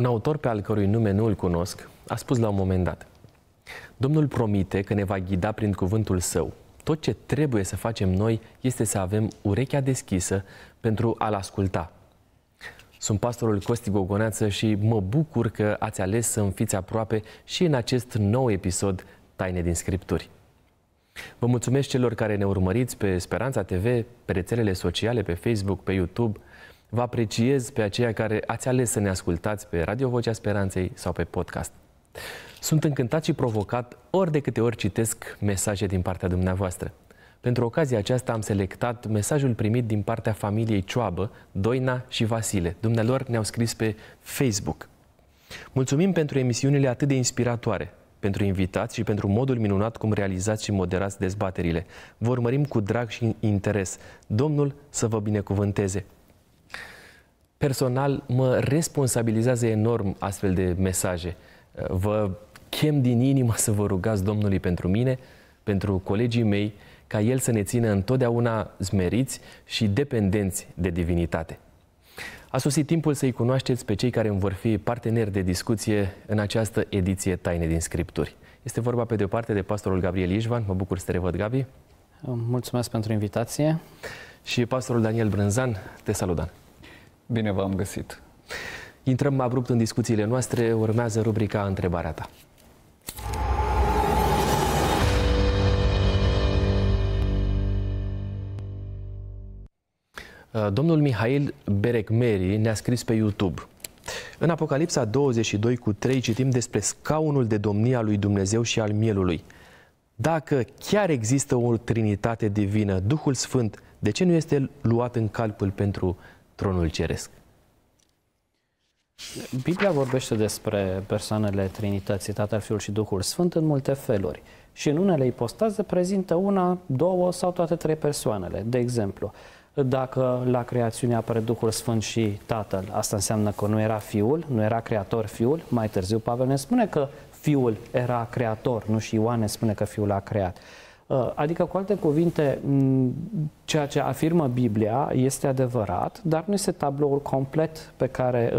Un autor pe al cărui nume nu îl cunosc a spus la un moment dat: Domnul promite că ne va ghida prin cuvântul său. Tot ce trebuie să facem noi este să avem urechea deschisă pentru a-l asculta. Sunt pastorul Costi Gogoneață și mă bucur că ați ales să-mi fiți aproape și în acest nou episod Taine din Scripturi. Vă mulțumesc celor care ne urmăriți pe Speranța TV, pe rețelele sociale, pe Facebook, pe YouTube. Vă apreciez pe aceia care ați ales să ne ascultați pe Radio Vocea Speranței sau pe podcast. Sunt încântat și provocat ori de câte ori citesc mesaje din partea dumneavoastră. Pentru ocazia aceasta am selectat mesajul primit din partea familiei Cioabă, Doina și Vasile. Dumnealor ne-au scris pe Facebook. Mulțumim pentru emisiunile atât de inspiratoare, pentru invitați și pentru modul minunat cum realizați și moderați dezbaterile. Vă urmărim cu drag și interes. Domnul să vă binecuvânteze! Personal, mă responsabilizează enorm astfel de mesaje. Vă chem din inimă să vă rugați Domnului pentru mine, pentru colegii mei, ca El să ne țină întotdeauna zmeriți și dependenți de divinitate. A sosit timpul să-i cunoașteți pe cei care îmi vor fi parteneri de discuție în această ediție Taine din Scripturi. Este vorba pe de-o parte de pastorul Gabriel Ișvan. Mă bucur să te revăd, Gabi. Mulțumesc pentru invitație. Și pastorul Daniel Brânzan. Te salut, Dan. Bine v-am găsit. Intrăm abrupt în discuțiile noastre. Urmează rubrica Întrebarea ta. Domnul Mihail Berecmeri ne-a scris pe YouTube. În Apocalipsa 22:3 citim despre scaunul de domnie al lui Dumnezeu și al Mielului. Dacă chiar există o trinitate divină, Duhul Sfânt, de ce nu este luat în calcul pentru tronul ceresc? Biblia vorbește despre persoanele Trinității, Tatăl, Fiul și Duhul Sfânt, în multe feluri. Și în unele ipostaze prezintă una, două sau toate trei persoanele. De exemplu, dacă la creațiune apare Duhul Sfânt și Tatăl, asta înseamnă că nu era Fiul, nu era Creator Fiul. Mai târziu Pavel ne spune că Fiul era Creator, nu, și Ioan ne spune că Fiul a creat. Adică, cu alte cuvinte, ceea ce afirmă Biblia este adevărat, dar nu este tabloul complet pe care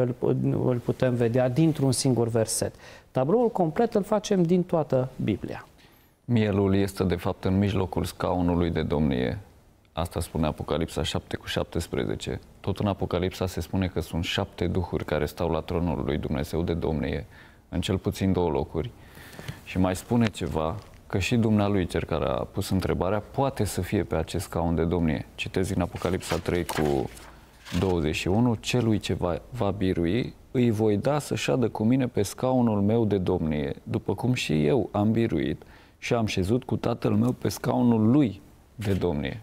îl putem vedea dintr-un singur verset. Tabloul complet îl facem din toată Biblia. Mielul este, de fapt, în mijlocul scaunului de domnie. Asta spune Apocalipsa 7:17. Tot în Apocalipsa se spune că sunt 7 duhuri care stau la tronul lui Dumnezeu de domnie, în cel puțin 2 locuri. Și mai spune ceva, că și dumnealui, cel care a pus întrebarea, poate să fie pe acest scaun de domnie. Citez din Apocalipsa 3:21, celui ce va birui, îi voi da să șadă cu mine pe scaunul meu de domnie, după cum și eu am biruit și am șezut cu tatăl meu pe scaunul lui de domnie.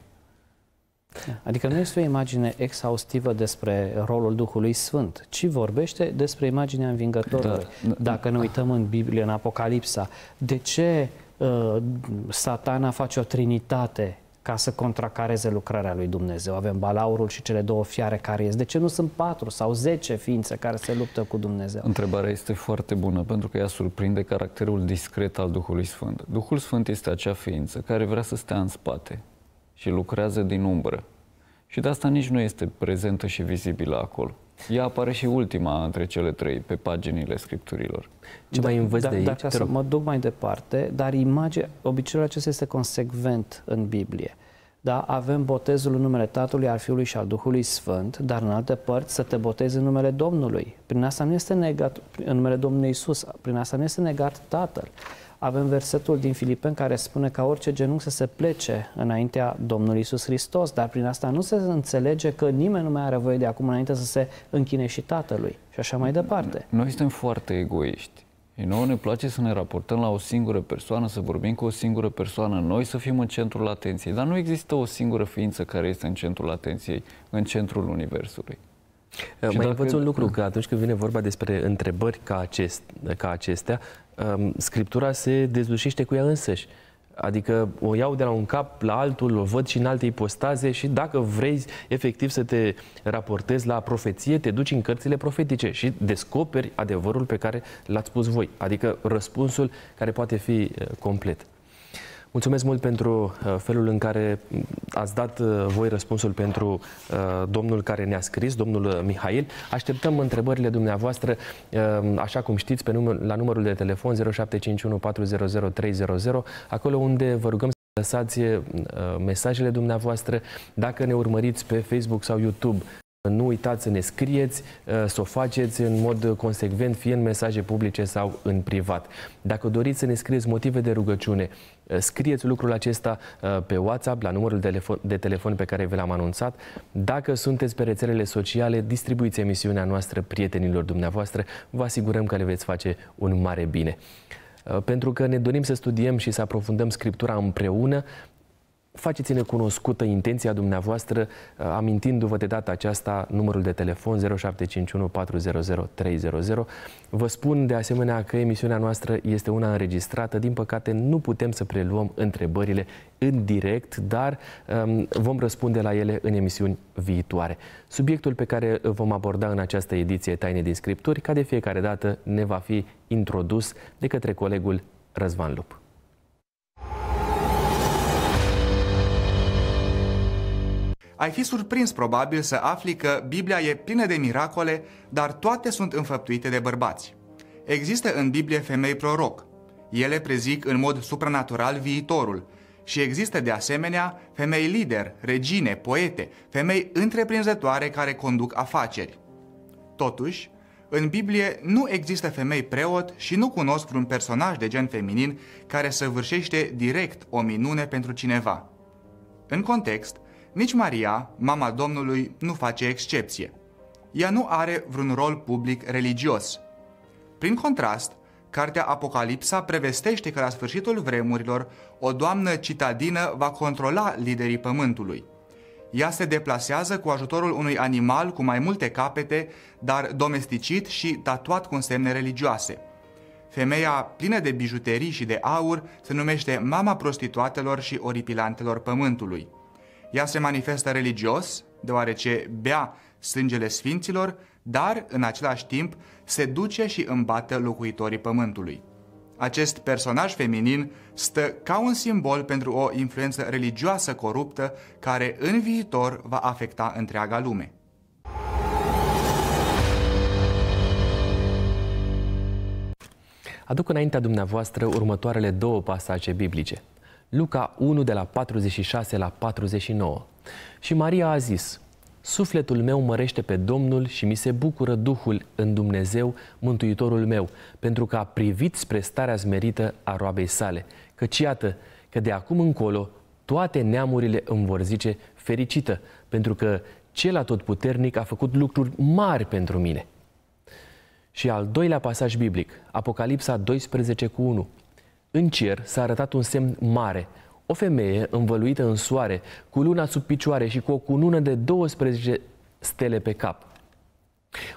Adică nu este o imagine exhaustivă despre rolul Duhului Sfânt, ci vorbește despre imaginea învingătorului. Dacă ne uităm în Biblie, în Apocalipsa, de ce Satana face o trinitate ca să contracareze lucrarea lui Dumnezeu? Avem balaurul și cele două fiare care ies. De ce nu sunt 4 sau 10 ființe care se luptă cu Dumnezeu? Întrebarea este foarte bună, pentru că ea surprinde caracterul discret al Duhului Sfânt. Duhul Sfânt este acea ființă care vrea să stea în spate și lucrează din umbră. Și de asta nici nu este prezentă și vizibilă acolo. Ea apare și ultima între cele 3 pe paginile Scripturilor. Ce mai învăț de aici? Să mă duc mai departe, dar imaginea, obiceiul acesta este consecvent în Biblie. Da? Avem botezul în numele Tatălui, al Fiului și al Duhului Sfânt, dar în alte părți să te botezi în numele Domnului. Prin asta nu este negat, în numele Domnului Isus, prin asta nu este negat Tatăl. Avem versetul din Filipeni care spune că orice genunchi să se plece înaintea Domnului Iisus Hristos, dar prin asta nu se înțelege că nimeni nu mai are voie de acum înainte să se închine și Tatălui și așa mai departe. Noi suntem foarte egoiști. Noi ne place să ne raportăm la o singură persoană, să vorbim cu o singură persoană, noi să fim în centrul atenției, dar nu există o singură ființă care este în centrul atenției, în centrul Universului. Și mai învăț un lucru, că atunci când vine vorba despre întrebări ca acestea, Scriptura se dezlușește cu ea însăși. Adică o iau de la un cap la altul, o văd și în alte ipostaze și dacă vrei efectiv să te raportezi la profeție, te duci în cărțile profetice și descoperi adevărul pe care l-ați spus voi. Adică răspunsul care poate fi complet. Mulțumesc mult pentru felul în care ați dat voi răspunsul pentru domnul care ne-a scris, domnul Mihail. Așteptăm întrebările dumneavoastră, așa cum știți, pe la numărul de telefon 0751 400 300, acolo unde vă rugăm să lăsați mesajele dumneavoastră. Dacă ne urmăriți pe Facebook sau YouTube, nu uitați să ne scrieți, să o faceți în mod consecvent, fie în mesaje publice sau în privat. Dacă doriți să ne scrieți motive de rugăciune, scrieți lucrul acesta pe WhatsApp, la numărul de telefon pe care vi l-am anunțat. Dacă sunteți pe rețelele sociale, distribuiți emisiunea noastră prietenilor dumneavoastră. Vă asigurăm că le veți face un mare bine. Pentru că ne dorim să studiem și să aprofundăm Scriptura împreună, faceți-ne cunoscută intenția dumneavoastră, amintindu-vă de data aceasta numărul de telefon 0751 400 300. Vă spun de asemenea că emisiunea noastră este una înregistrată. Din păcate nu putem să preluăm întrebările în direct, dar vom răspunde la ele în emisiuni viitoare. Subiectul pe care vom aborda în această ediție Taine din Scripturi, ca de fiecare dată, ne va fi introdus de către colegul Răvan Lup. Ai fi surprins probabil să afli că Biblia e plină de miracole, dar toate sunt înfăptuite de bărbați. Există în Biblie femei proroc. Ele prezic în mod supranatural viitorul. Și există de asemenea femei lider, regine, poete, femei întreprinzătoare care conduc afaceri. Totuși, în Biblie nu există femei preot și nu cunosc vreun personaj de gen feminin care săvârșește direct o minune pentru cineva. În context, nici Maria, mama Domnului, nu face excepție. Ea nu are vreun rol public religios. Prin contrast, cartea Apocalipsa prevestește că la sfârșitul vremurilor o doamnă citadină va controla liderii pământului. Ea se deplasează cu ajutorul unui animal cu mai multe capete, dar domesticit și tatuat cu semne religioase. Femeia plină de bijuterii și de aur se numește mama prostituatelor și oripilantelor pământului. Ea se manifestă religios, deoarece bea sângele sfinților, dar, în același timp, seduce și îmbată locuitorii pământului. Acest personaj feminin stă ca un simbol pentru o influență religioasă coruptă care, în viitor, va afecta întreaga lume. Aduc înaintea dumneavoastră următoarele două pasaje biblice. Luca 1, de la 46 la 49. Și Maria a zis: sufletul meu mărește pe Domnul și mi se bucură Duhul în Dumnezeu, Mântuitorul meu, pentru că a privit spre starea zmerită a roabei sale. Căci iată că de acum încolo toate neamurile îmi vor zice fericită, pentru că Cel Atotputernic a făcut lucruri mari pentru mine. Și al doilea pasaj biblic, Apocalipsa 12 cu 1. În cer s-a arătat un semn mare, o femeie învăluită în soare, cu luna sub picioare și cu o cunună de 12 stele pe cap.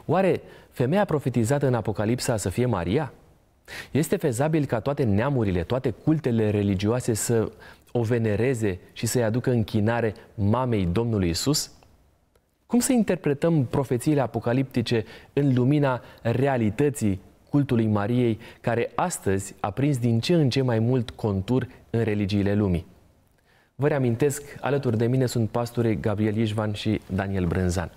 Oare femeia profetizată în Apocalipsa să fie Maria? Este fezabil ca toate neamurile, toate cultele religioase să o venereze și să-i aducă închinare mamei Domnului Isus? Cum să interpretăm profețiile apocaliptice în lumina realității cultului Mariei, care astăzi a prins din ce în ce mai mult contur în religiile lumii? Vă reamintesc, alături de mine sunt pastorii Gabriel Ișvan și Daniel Brânzan.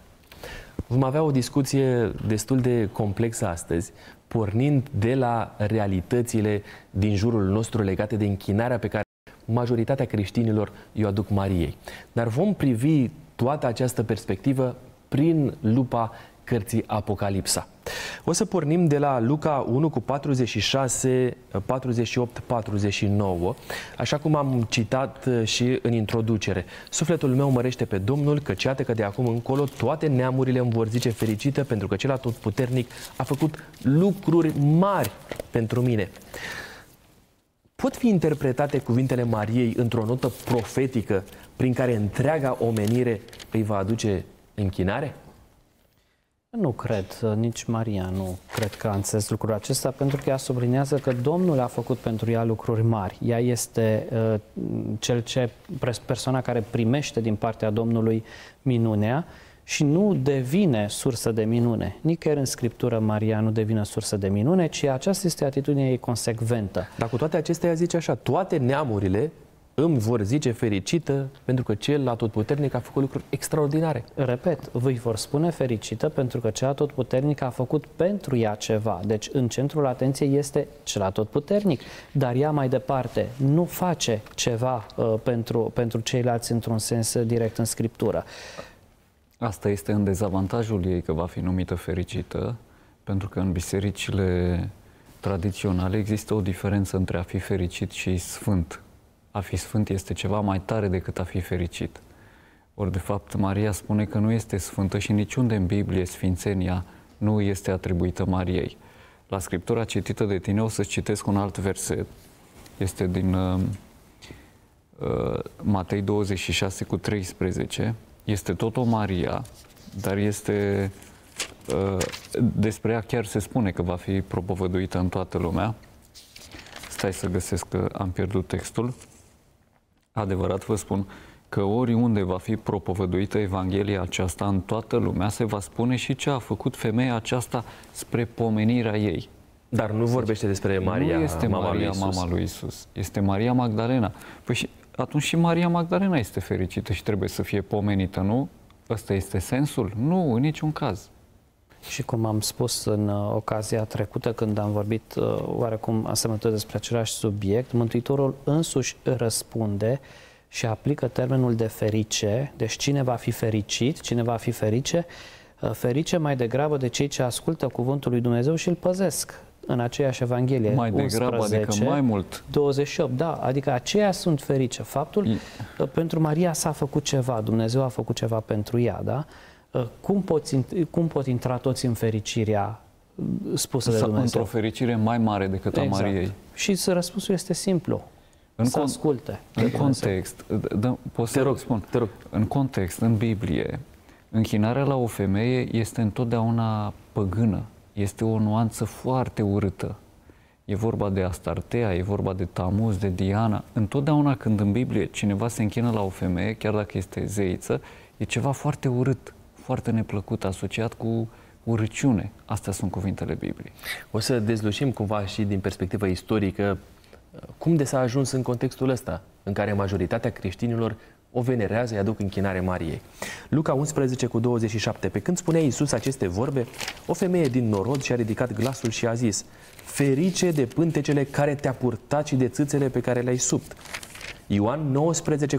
Vom avea o discuție destul de complexă astăzi, pornind de la realitățile din jurul nostru legate de închinarea pe care majoritatea creștinilor o aduc Mariei. Dar vom privi toată această perspectivă prin lupa cărții Apocalipsa. O să pornim de la Luca 1 cu 46, 48, 49, așa cum am citat și în introducere. Sufletul meu mărește pe Domnul, căci iată că de acum încolo toate neamurile îmi vor zice fericită, pentru că Cel Atotputernic a făcut lucruri mari pentru mine. Pot fi interpretate cuvintele Mariei într-o notă profetică prin care întreaga omenire îi va aduce închinare? Nu cred, nici Maria nu cred că a înțeles lucrul acesta, pentru că ea sublinează că Domnul a făcut pentru ea lucruri mari. Ea este persoana care primește din partea Domnului minunea și nu devine sursă de minune. Nicăieri în Scriptură Maria nu devine sursă de minune, ci aceasta este atitudinea ei consecventă. Dar cu toate acestea ea zice așa: toate neamurile îmi vor zice fericită, pentru că cel atotputernic a făcut lucruri extraordinare. Repet, îi vor spune fericită pentru că cel atotputernic a făcut pentru ea ceva. Deci în centrul atenției este cel atotputernic, dar ea mai departe nu face ceva pentru ceilalți într-un sens direct în Scriptură. Asta este în dezavantajul ei, că va fi numită fericită, pentru că în bisericile tradiționale există o diferență între a fi fericit și sfânt. A fi sfânt este ceva mai tare decât a fi fericit. Ori, de fapt, Maria spune că nu este sfântă și niciunde în Biblie sfințenia nu este atribuită Mariei. La Scriptura citită de tine o să-ți citesc un alt verset. Este din Matei 26:13. Este tot o Maria, dar este... despre ea chiar se spune că va fi propovăduită în toată lumea. Stai să găsesc că am pierdut textul. Adevărat vă spun că oriunde va fi propovăduită Evanghelia aceasta în toată lumea, se va spune și ce a făcut femeia aceasta spre pomenirea ei. Dar nu vorbește despre Maria, mama lui Iisus. Este Maria Magdalena. Păi și, atunci și Maria Magdalena este fericită și trebuie să fie pomenită, nu? Ăsta este sensul? Nu, în niciun caz. Și cum am spus în ocazia trecută, când am vorbit oarecum asemănător despre același subiect, Mântuitorul însuși răspunde și aplică termenul de ferice, deci cine va fi fericit, cine va fi ferice, ferice mai degrabă de cei ce ascultă cuvântul lui Dumnezeu și îl păzesc. În aceeași Evanghelie, mai degrabă, 11, adică mai mult. 28, da, adică aceia sunt ferice. Faptul că pentru Maria s-a făcut ceva, Dumnezeu a făcut ceva pentru ea, da? Cum pot intra toți în fericirea spusă de Dumnezeu? Într-o fericire mai mare decât a Mariei. Și răspunsul este simplu. Să asculte. În context, te rog. În context, în Biblie, închinarea la o femeie este întotdeauna păgână. Este o nuanță foarte urâtă. E vorba de Astartea, e vorba de Tamuz, de Diana. Întotdeauna când în Biblie cineva se închină la o femeie, chiar dacă este zeiță, e ceva foarte urât, foarte neplăcut, asociat cu urăciune. Astea sunt cuvintele Bibliei. O să dezlușim cumva și din perspectivă istorică cum de s-a ajuns în contextul ăsta, în care majoritatea creștinilor o venerează, îi aduc închinare Mariei. Luca 11:27. Pe când spunea Iisus aceste vorbe, o femeie din Norod și-a ridicat glasul și a zis: ferice de pântecele care te-a purtat și de țâțele pe care le-ai subt. Ioan 19:26-27.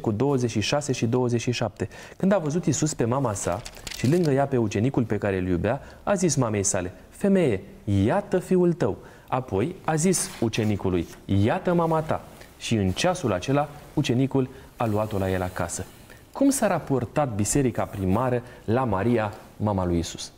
Când a văzut Iisus pe mama sa și lângă ea pe ucenicul pe care îl iubea, a zis mamei sale: femeie, iată fiul tău. Apoi a zis ucenicului: iată mama ta. Și în ceasul acela, ucenicul a luat-o la el acasă. Cum s-a raportat biserica primară la Maria, mama lui Iisus?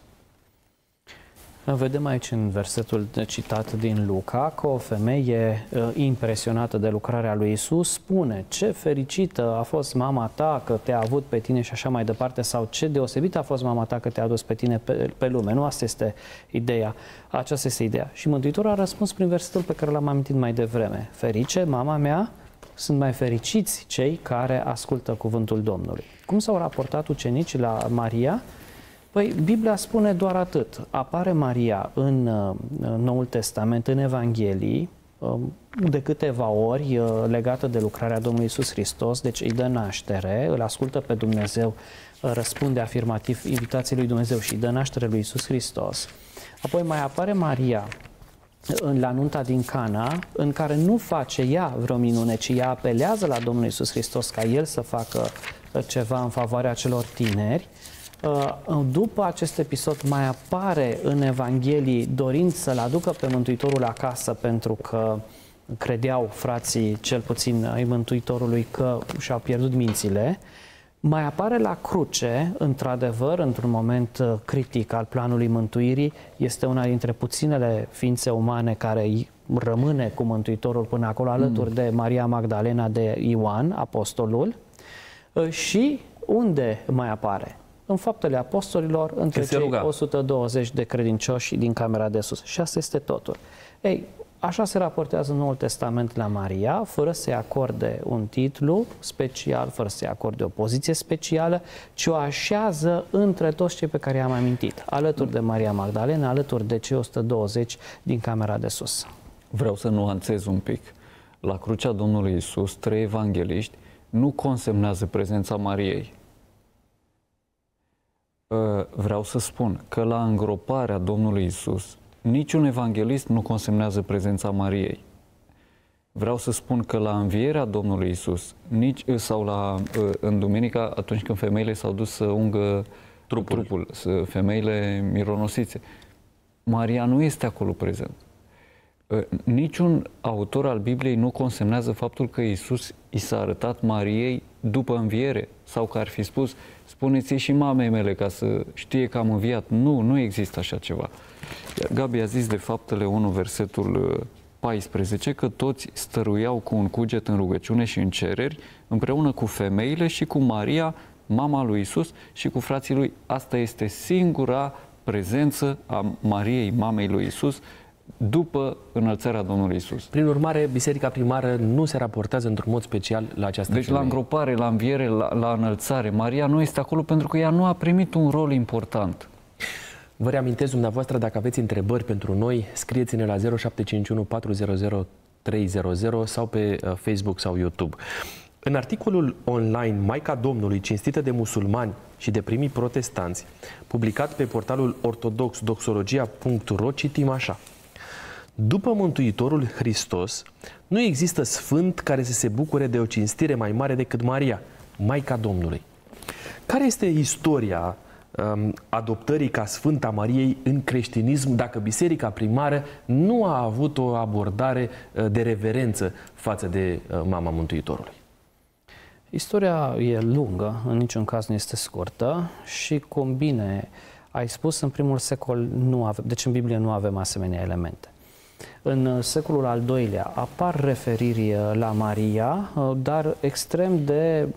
Vedem aici în versetul citat din Luca că o femeie impresionată de lucrarea lui Iisus spune: ce fericită a fost mama ta că te-a avut pe tine și așa mai departe, sau ce deosebită a fost mama ta că te-a adus pe tine pe lume. Nu, asta este ideea. Aceasta este ideea. Și Mântuitorul a răspuns prin versetul pe care l-am amintit mai devreme. Ferice, mama mea, sunt mai fericiți cei care ascultă cuvântul Domnului. Cum s-au raportat ucenicii la Maria? Păi, Biblia spune doar atât. Apare Maria în Noul Testament, în Evanghelii, de câteva ori legată de lucrarea Domnului Iisus Hristos, deci îi dă naștere, îl ascultă pe Dumnezeu, răspunde afirmativ invitației lui Dumnezeu și îi dă naștere lui Iisus Hristos. Apoi mai apare Maria la nunta din Cana, în care nu face ea vreo minune, ci ea apelează la Domnul Iisus Hristos ca el să facă ceva în favoarea celor tineri. După acest episod mai apare în Evanghelii dorind să-l aducă pe Mântuitorul acasă, pentru că credeau frații, cel puțin ai Mântuitorului, că și-au pierdut mințile. Mai apare la cruce, într-adevăr, într-un moment critic al planului mântuirii. Este una dintre puținele ființe umane care rămâne cu Mântuitorul până acolo, alături de Maria Magdalena, de Ioan, apostolul. Și unde mai apare? În Faptele Apostolilor, între cei 120 de credincioși din Camera de Sus. Și asta este totul. Ei, așa se raportează Noul Testament la Maria, fără să-i acorde un titlu special, fără să-i acorde o poziție specială, ci o așează între toți cei pe care i-am amintit, alături de Maria Magdalena, alături de cei 120 din Camera de Sus. Vreau să nuanțez un pic. la crucea Domnului Iisus, trei evangeliști nu consemnează prezența Mariei. Vreau să spun că la îngroparea Domnului Iisus, niciun evanghelist nu consemnează prezența Mariei. Vreau să spun că la învierea Domnului Iisus, nici, sau la, în duminica, atunci când femeile s-au dus să ungă trupul, femeile mironosițe, Maria nu este acolo prezent. Niciun autor al Bibliei nu consemnează faptul că Iisus i s-a arătat Mariei după înviere sau că ar fi spus, spuneți-i și mamei mele ca să știe că am înviat. Nu, nu există așa ceva. Gabi a zis de Faptele 1, versetul 14, că toți stăruiau cu un cuget în rugăciune și în cereri, împreună cu femeile și cu Maria, mama lui Iisus, și cu frații lui. Asta este singura prezență a Mariei, mamei lui Iisus, după înălțarea Domnului Iisus. Prin urmare, biserica primară nu se raportează într-un mod special la această femeie. La îngropare, la înviere, la înălțare, Maria nu este acolo pentru că ea nu a primit un rol important. Vă reamintesc, dumneavoastră, dacă aveți întrebări pentru noi, scrieți-ne la 0751 400 300 sau pe Facebook sau YouTube. În articolul online Maica Domnului, cinstită de musulmani și de primii protestanți, publicat pe portalul ortodox.doxologia.ro, citim așa. După Mântuitorul Hristos, nu există sfânt care să se bucure de o cinstire mai mare decât Maria, Maica Domnului. Care este istoria adoptării ca sfânt a Mariei în creștinism, dacă biserica primară nu a avut o abordare de reverență față de mama Mântuitorului? Istoria e lungă, în niciun caz nu este scurtă și combine, ai spus, în primul secol nu avem, deci în Biblie nu avem asemenea elemente. În secolul al II-lea apar referiri la Maria, dar extrem de,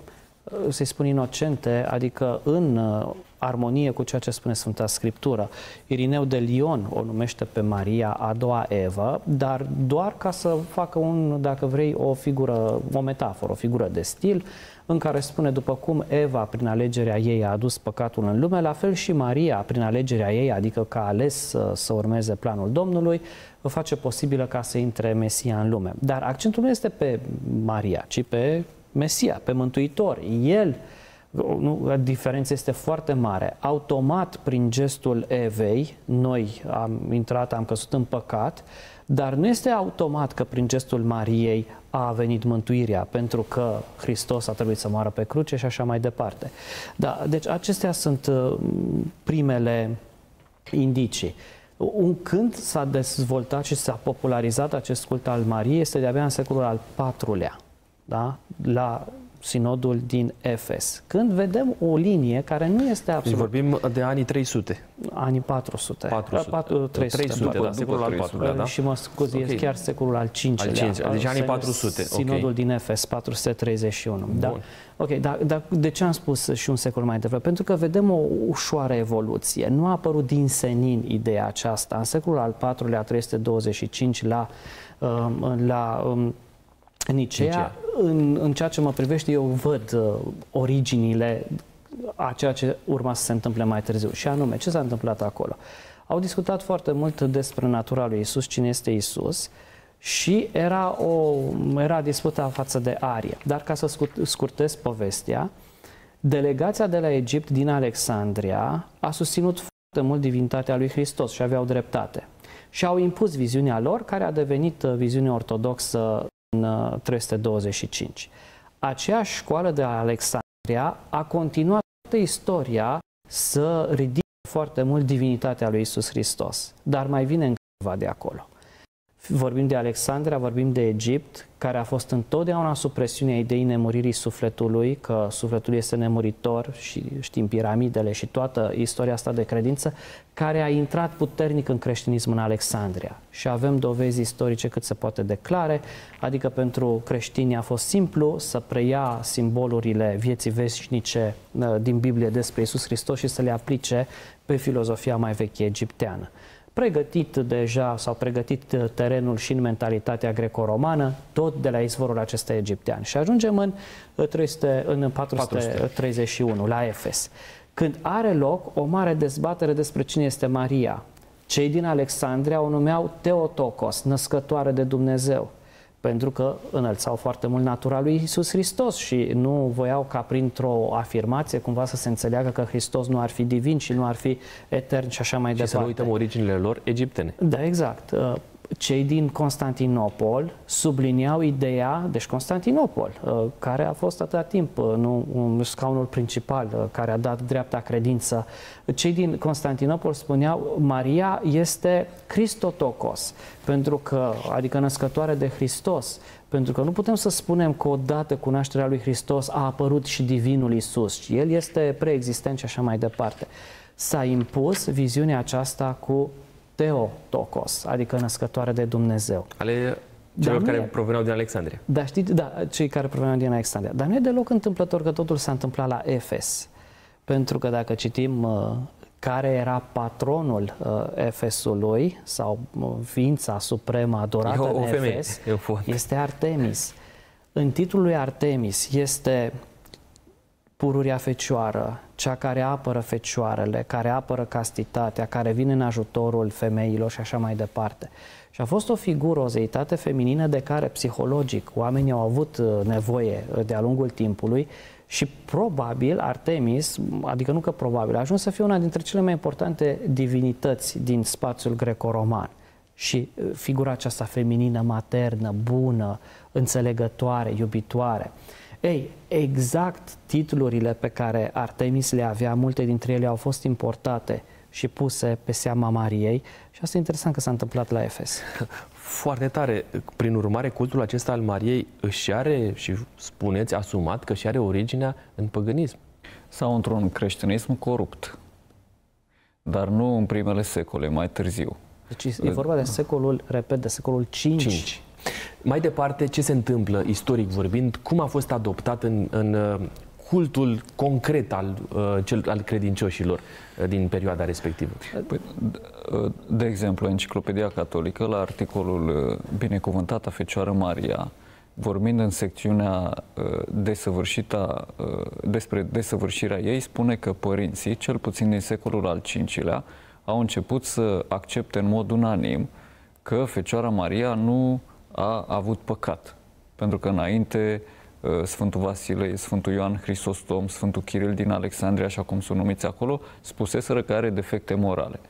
să-i spun, inocente, adică în armonie cu ceea ce spune Sfânta Scriptură. Irineu de Lion o numește pe Maria a doua Evă, dar doar ca să facă un, dacă vrei, o figură, o metaforă, o figură de stil, în care spune, după cum Eva, prin alegerea ei, a adus păcatul în lume, la fel și Maria, prin alegerea ei, adică că a ales să urmeze planul Domnului, face posibilă ca să intre Mesia în lume. Dar accentul nu este pe Maria, ci pe Mesia, pe Mântuitor. El, diferența este foarte mare. Automat, prin gestul Evei, noi am intrat, am căzut în păcat, dar nu este automat că prin gestul Mariei a venit mântuirea, pentru că Hristos a trebuit să moară pe cruce și așa mai departe. Da, deci acestea sunt primele indicii. Când s-a dezvoltat și s-a popularizat acest cult al Mariei este de-abia în secolul al IV-lea, da? La sinodul din Efes. Când vedem o linie care nu este absolut... Vorbim de anii 300. Anii 400. 300, da, secolul al IV-lea, da? Și mă scuzi, okay, chiar secolul al V-lea. Deci anii 400. Sinodul, okay, din Efes, 431. Da? Ok, dar de ce am spus și un secol mai devreme? Pentru că vedem o ușoară evoluție. Nu a apărut din senin ideea aceasta. În secolul al IV-lea, 325, la Niceea, în ceea ce mă privește, eu văd originile a ceea ce urma să se întâmple mai târziu. Și anume, ce s-a întâmplat acolo? Au discutat foarte mult despre natura lui Iisus, cine este Iisus, și era disputa față de arie. Dar ca să scurtez povestea, delegația de la Egipt din Alexandria a susținut foarte mult divinitatea lui Hristos și aveau dreptate. Și au impus viziunea lor, care a devenit viziunea ortodoxă în 325. Aceeași școală de Alexandria a continuat toată istoria să ridice foarte mult divinitatea lui Iisus Hristos. Dar mai vine încă ceva de acolo. Vorbim de Alexandria, vorbim de Egipt, care a fost întotdeauna sub presiunea ideii nemuririi sufletului, că sufletul este nemuritor și știm piramidele și toată istoria asta de credință, care a intrat puternic în creștinism în Alexandria. Și avem dovezi istorice cât se poate de clare, adică pentru creștini a fost simplu să preia simbolurile vieții veșnice din Biblie despre Iisus Hristos și să le aplice pe filozofia mai veche egipteană. Pregătit deja, sau pregătit terenul și în mentalitatea greco-romană, tot de la izvorul acesta egiptean. Și ajungem în 431, la Efes, când are loc o mare dezbatere despre cine este Maria. Cei din Alexandria o numeau Theotokos, născătoare de Dumnezeu. pentru că înălțau foarte mult natura lui Iisus Hristos și nu voiau ca printr-o afirmație cumva să se înțeleagă că Hristos nu ar fi divin și nu ar fi etern și așa mai departe. Și să nu uităm originile lor egiptene. Da, exact. Cei din Constantinopol subliniau ideea, deci Constantinopol, care a fost atâta timp scaunul principal care a dat dreapta credință, cei din Constantinopol spuneau Maria este Cristotokos, pentru că, adică născătoare de Hristos, pentru că nu putem să spunem că odată cu nașterea lui Hristos a apărut și divinul Iisus, el este preexistent și așa mai departe. S-a impus viziunea aceasta cu Theotokos, adică născătoare de Dumnezeu. Ale celor care proveneau din Alexandria. Da, știți, da, cei care proveneau din Alexandria. Dar nu e deloc întâmplător că totul s-a întâmplat la Efes. Pentru că dacă citim care era patronul Efesului, sau ființa supremă adorată de Efes, este Artemis. În titlul lui Artemis este pururea fecioară, cea care apără fecioarele, care apără castitatea, care vine în ajutorul femeilor și așa mai departe. Și a fost o figură, o zeitate feminină de care psihologic oamenii au avut nevoie de-a lungul timpului și probabil Artemis, adică nu că probabil, a ajuns să fie una dintre cele mai importante divinități din spațiul greco-roman. Și figura aceasta feminină, maternă, bună, înțelegătoare, iubitoare. Ei, exact titlurile pe care Artemis le avea, multe dintre ele au fost importate și puse pe seama Mariei și asta e interesant că s-a întâmplat la Efes. Foarte tare. Prin urmare, cultul acesta al Mariei își are, și spuneți asumat, că își are originea în păgânism. Sau într-un creștinism corupt, dar nu în primele secole, mai târziu. Deci e vorba de secolul, repet, de secolul 5. Mai departe, ce se întâmplă, istoric vorbind, cum a fost adoptat în cultul concret al credincioșilor din perioada respectivă? Păi, de exemplu, Enciclopedia Catolică, la articolul Binecuvântata Fecioară Maria, vorbind în secțiunea despre desăvârșirea ei, spune că părinții, cel puțin din secolul al V-lea, au început să accepte în mod unanim că Fecioara Maria nu a avut păcat. Pentru că înainte Sfântul Vasile, Sfântul Ioan Hristostom, Sfântul Chiril din Alexandria, așa cum sunt numiți acolo, spuseseră că are defecte morale.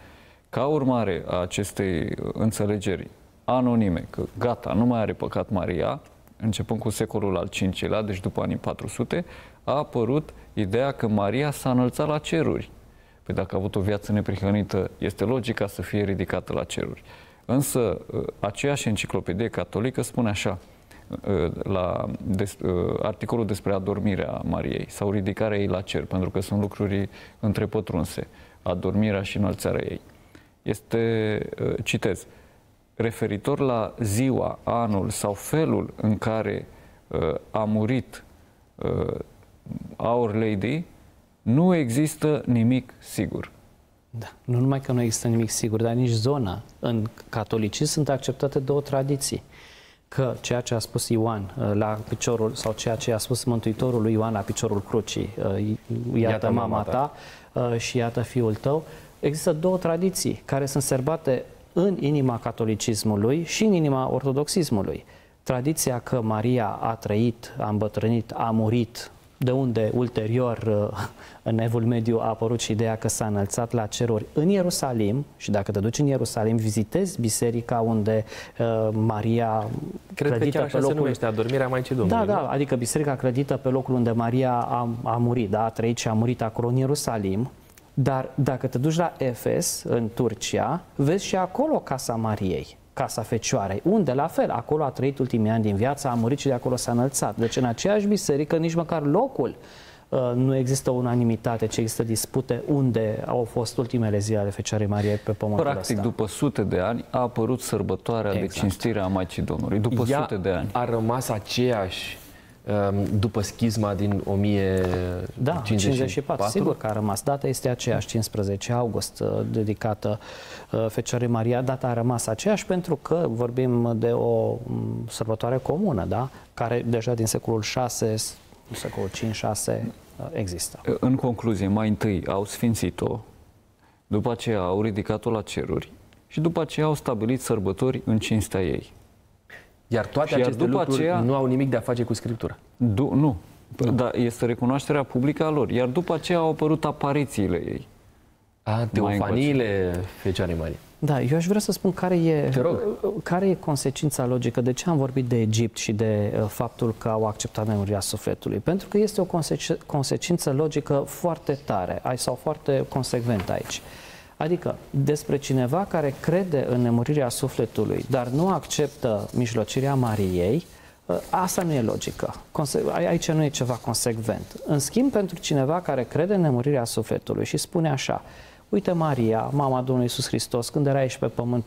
Ca urmare a acestei înțelegeri anonime, că gata, nu mai are păcat Maria, începând cu secolul al V-lea, deci după anii 400, a apărut ideea că Maria s-a înălțat la ceruri. Păi dacă a avut o viață neprihănită, este logica să fie ridicată la ceruri. Însă, aceeași Enciclopedie Catolică spune așa, la articolul despre adormirea Mariei sau ridicarea ei la cer, pentru că sunt lucruri întrepătrunse, adormirea și înălțarea ei. Este, citez, referitor la ziua, anul sau felul în care a murit Our Lady, nu există nimic sigur. Da. Nu numai că nu există nimic sigur, dar nici zona. În catolicism sunt acceptate două tradiții. Că ceea ce a spus Ioan la piciorul, sau ceea ce a spus Mântuitorul lui Ioan la piciorul crucii, iată mama ta și iată fiul tău, există două tradiții care sunt serbate în inima catolicismului și în inima ortodoxismului. Tradiția că Maria a trăit, a îmbătrânit, a murit, de unde ulterior în Evul Mediu a apărut și ideea că s-a înălțat la ceruri în Ierusalim și dacă te duci în Ierusalim, vizitezi biserica unde Maria clădită pe locul... se numește Adormirea Maicii Domnului. Da, da, adică biserica clădită pe locul unde Maria a murit, da, a trăit și a murit acolo în Ierusalim, dar dacă te duci la Efes, în Turcia, vezi și acolo Casa Mariei. Casa Fecioarei, unde la fel, acolo a trăit ultimii ani din viață, a murit și de acolo s-a înălțat. Deci în aceeași biserică, nici măcar locul nu există unanimitate, ci există dispute unde au fost ultimele zile ale Fecioarei Mariei pe pământul ăsta. Practic, după sute de ani a apărut sărbătoarea de cinstire a Maicii Domnului. După sute de ani. A rămas aceeași după schisma din 1054, sigur că a rămas. Data este aceeași, 15 august, dedicată Fecioarei Maria. Data a rămas aceeași pentru că vorbim de o sărbătoare comună, da? Care deja din secolul 6, secolul 5-6 există. În concluzie, mai întâi au sfințit-o, după aceea au ridicat-o la ceruri și după aceea au stabilit sărbători în cinstea ei. Iar toate aceste lucruri nu au nimic de a face cu Scriptura. Nu. Da, este recunoașterea publică a lor. Iar după aceea au apărut aparițiile ei. Teofaniile Fecioarei Marii. Da, eu aș vrea să spun care e consecința logică. De ce am vorbit de Egipt și de faptul că au acceptat nemuria sufletului? Pentru că este o consecință logică foarte tare sau foarte consecventă aici. Adică despre cineva care crede în nemurirea sufletului, dar nu acceptă mijlocirea Mariei, asta nu e logică. Aici nu e ceva consecvent. În schimb, pentru cineva care crede în nemurirea sufletului și spune așa: uite, Maria, mama Domnului Iisus Hristos, când era aici pe pământ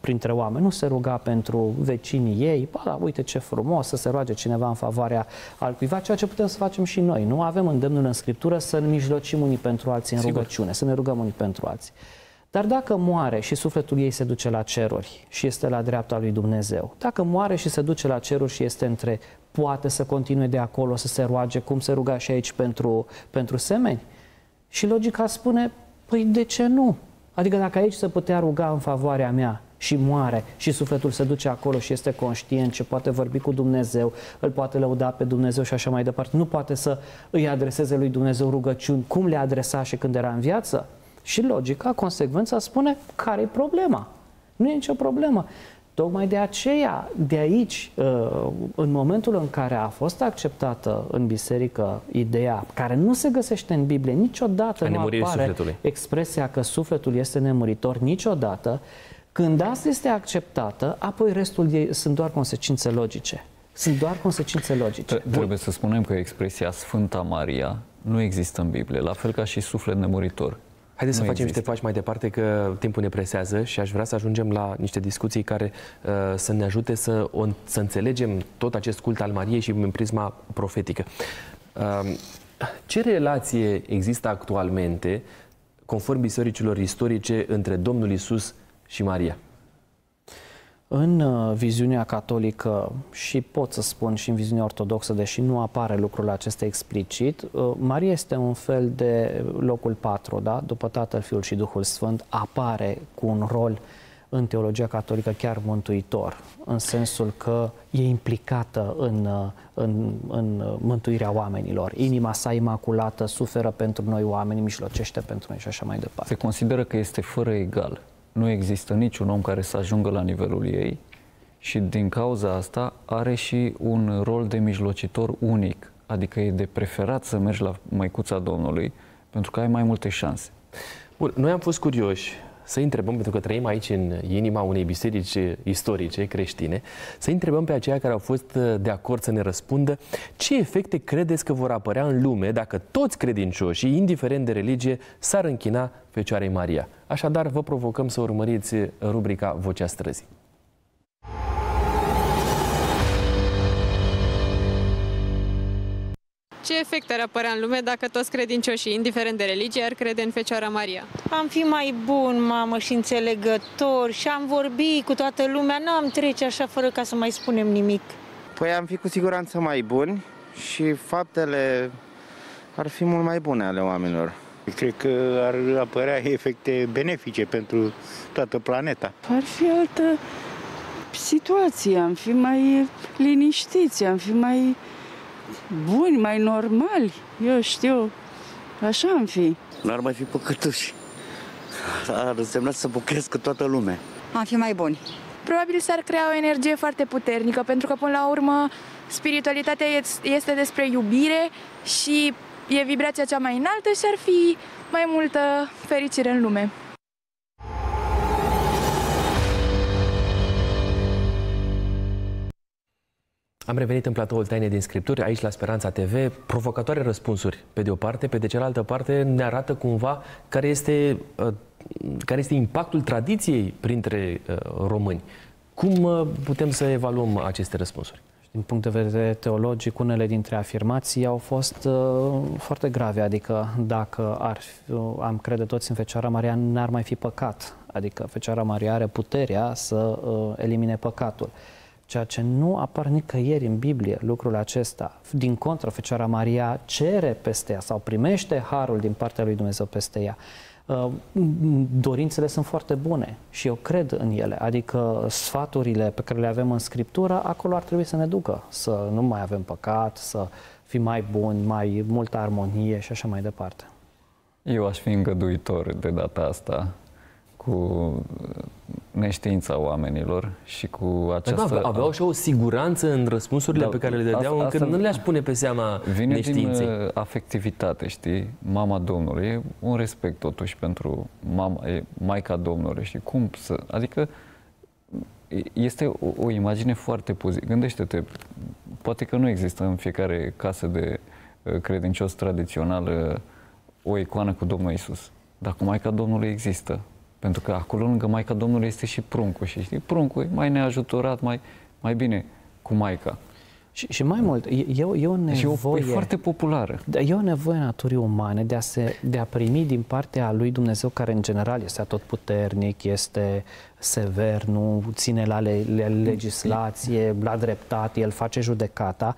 printre oameni, nu se ruga pentru vecinii ei. Ba da, uite ce frumos să se roage cineva în favoarea altcuiva, ceea ce putem să facem și noi. Nu avem îndemnul în Scriptură să ne mijlocim unii pentru alții în rugăciune, să ne rugăm unii pentru alții. Dar dacă moare și sufletul ei se duce la ceruri și este la dreapta lui Dumnezeu, dacă moare și se duce la ceruri și este între, poate să continue de acolo să se roage, cum se ruga și aici pentru semeni? Și logica spune: păi de ce nu? Adică dacă aici se putea ruga în favoarea mea și moare și sufletul se duce acolo și este conștient ce poate vorbi cu Dumnezeu, îl poate lăuda pe Dumnezeu și așa mai departe, nu poate să îi adreseze lui Dumnezeu rugăciuni cum le adresa și când era în viață? Și logica, consecvența spune: care-i problema? Nu e nicio problemă. Tocmai de aceea, de aici, în momentul în care a fost acceptată în biserică ideea, care nu se găsește în Biblie, niciodată nu apare expresia că sufletul este nemuritor, niciodată, când asta este acceptată, apoi restul ei sunt doar consecințe logice. Sunt doar consecințe logice. Trebuie să spunem că expresia Sfânta Maria nu există în Biblie, la fel ca și suflet nemuritor. Haideți să facem niște pași mai departe, că timpul ne presează și aș vrea să ajungem la niște discuții care să ne ajute să înțelegem tot acest cult al Mariei și în prisma profetică. Ce relație există actualmente, conform bisericilor istorice, între Domnul Iisus și Maria? În viziunea catolică și pot să spun și în viziunea ortodoxă, deși nu apare lucrul acesta explicit, Maria este un fel de locul 4, da? După Tatăl, Fiul și Duhul Sfânt, apare cu un rol în teologia catolică chiar mântuitor, în sensul că e implicată în mântuirea oamenilor. Inima sa imaculată suferă pentru noi oameni, mijlocește pentru noi și așa mai departe. Se consideră că este fără egal. Nu există niciun om care să ajungă la nivelul ei și din cauza asta are și un rol de mijlocitor unic, adică e de preferat să mergi la Măicuța Domnului pentru că ai mai multe șanse. Bun, noi am fost curioși să-i întrebăm, pentru că trăim aici în inima unei biserici istorice creștine, să-i întrebăm pe aceia care au fost de acord să ne răspundă ce efecte credeți că vor apărea în lume dacă toți credincioșii, indiferent de religie, s-ar închina Fecioarei Maria. Așadar, vă provocăm să urmăriți rubrica Vocea Străzii. Ce efecte ar apărea în lume dacă toți credincioșii, indiferent de religie, ar crede în Fecioara Maria? Am fi mai bun, mamă, și înțelegător și am vorbit cu toată lumea, n-am trece așa fără ca să mai spunem nimic. Păi am fi cu siguranță mai buni și faptele ar fi mult mai bune ale oamenilor. Cred că ar apărea efecte benefice pentru toată planeta. Ar fi altă situație, am fi mai liniștiți, am fi mai buni, mai normali, eu știu, așa am fi. N-ar mai fi păcătuși, ar însemna să bucresc cu toată lumea. Am fi mai buni. Probabil s-ar crea o energie foarte puternică, pentru că până la urmă spiritualitatea este despre iubire și e vibrația cea mai înaltă și ar fi mai multă fericire în lume. Am revenit în platoul Taine din Scripturi, aici la Speranța TV. Provocatoare răspunsuri, pe de o parte, pe de cealaltă parte ne arată cumva care este impactul tradiției printre români. Cum putem să evaluăm aceste răspunsuri? Din punct de vedere teologic, unele dintre afirmații au fost foarte grave, adică dacă am crede toți în Fecioara Maria, n-ar mai fi păcat, adică Fecioara Maria are puterea să elimine păcatul. Ceea ce nu apar nicăieri în Biblie lucrul acesta. Din contră, Fecioara Maria cere peste ea sau primește harul din partea lui Dumnezeu peste ea. dorințele sunt foarte bune și eu cred în ele, adică sfaturile pe care le avem în Scriptură, acolo ar trebui să ne ducă, să nu mai avem păcat, să fim mai buni, mai multă armonie și așa mai departe. Eu aș fi îngăduitor de data asta cu neștiința oamenilor și cu această... Da, aveau și o siguranță în răspunsurile pe care le dădeau, încât nu le-aș pune pe seama neștiinței. Vine din afectivitate, știi? Mama Domnului, e un respect totuși pentru mama, e Maica Domnului, știi? Cum să... Adică este o imagine foarte pozitivă. Gândește-te, poate că nu există în fiecare casă de credincios tradițional o icoană cu Domnul Iisus, dar cu Maica Domnului există. Pentru că acolo, lângă Maica Domnului, este și pruncul. Și știi, pruncul e mai neajutorat, mai bine cu Maica. Și mai mult, e o nevoie... E foarte populară. E o nevoie naturii umane de a primi din partea lui Dumnezeu, care în general este atotputernic, este sever, nu ține la legislație, la dreptate, el face judecata.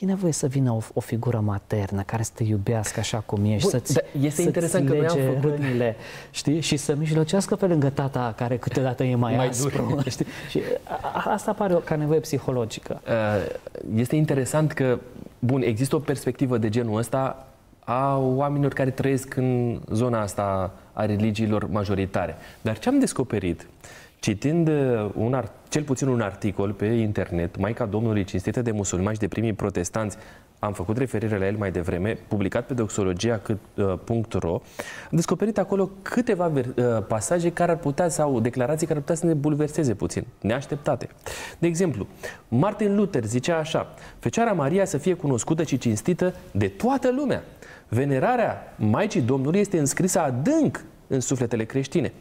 E nevoie să vină o figură maternă care să te iubească așa cum ești, să-ți lege rânile, știi? Și să mijlocească pe lângă tata, care câteodată e mai aspru. Știi? Și asta pare ca nevoie psihologică. Este interesant că, bun, există o perspectivă de genul ăsta a oamenilor care trăiesc în zona asta a religiilor majoritare. Dar ce am descoperit, citind cel puțin un articol pe internet, Maica Domnului cinstită de musulmani și de primii protestanți, am făcut referire la el mai devreme, publicat pe doxologia.ro, am descoperit acolo câteva pasaje care ar putea, sau declarații care ar putea să ne bulverseze puțin, neașteptate. De exemplu, Martin Luther zicea așa: Fecioara Maria să fie cunoscută și cinstită de toată lumea. Venerarea Maicii Domnului este înscrisă adânc în sufletele creștine.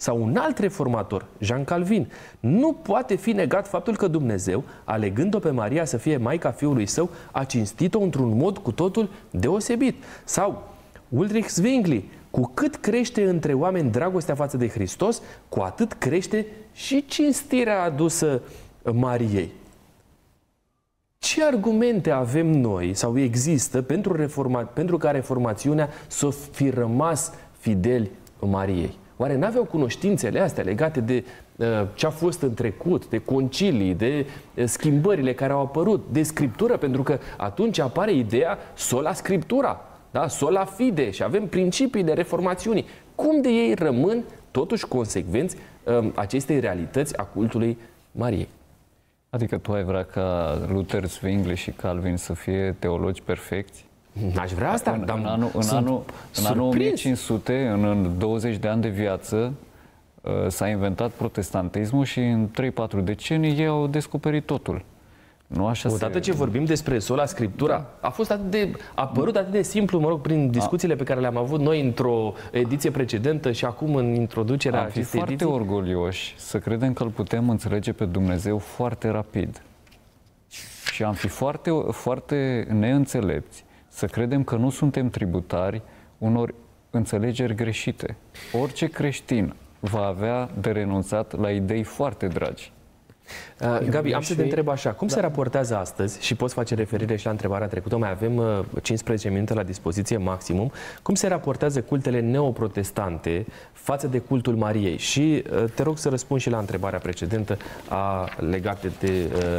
Sau un alt reformator, Jean Calvin: nu poate fi negat faptul că Dumnezeu, alegând-o pe Maria să fie Maica Fiului Său, a cinstit-o într-un mod cu totul deosebit. Sau Ulrich Zwingli: cu cât crește între oameni dragostea față de Hristos, cu atât crește și cinstirea adusă Mariei. Ce argumente avem noi, sau există, pentru ca reformațiunea să fi rămas fideli Mariei? Oare n-aveau cunoștințele astea legate de ce a fost în trecut, de concilii, de schimbările care au apărut, de Scriptură? Pentru că atunci apare ideea sola Scriptura, da? Sola fide, și avem principiile reformațiunii. Cum de ei rămân totuși consecvenți acestei realități a cultului Mariei? Adică tu ai vrea ca Luther, Zwingli și Calvin să fie teologi perfecți? N-aș vrea asta, dar în anul 1500, în 20 de ani de viață, s-a inventat protestantismul și în 3-4 decenii ei au descoperit totul. Nu așa odată ce vorbim despre sola Scriptura, a fost atât de simplu, mă rog, prin discuțiile pe care le-am avut noi într-o ediție precedentă și acum în introducerea acestei ediții. Foarte orgolioși să credem că îl putem înțelege pe Dumnezeu foarte rapid. Și am fi foarte, foarte neînțelepți să credem că nu suntem tributari unor înțelegeri greșite. Orice creștin va avea de renunțat la idei foarte dragi. Gabi, am să te întreb așa, cum se raportează astăzi, și poți face referire și la întrebarea trecută, mai avem 15 minute la dispoziție maximum, cum se raportează cultele neoprotestante față de cultul Mariei? Și te rog să răspunzi și la întrebarea precedentă legată de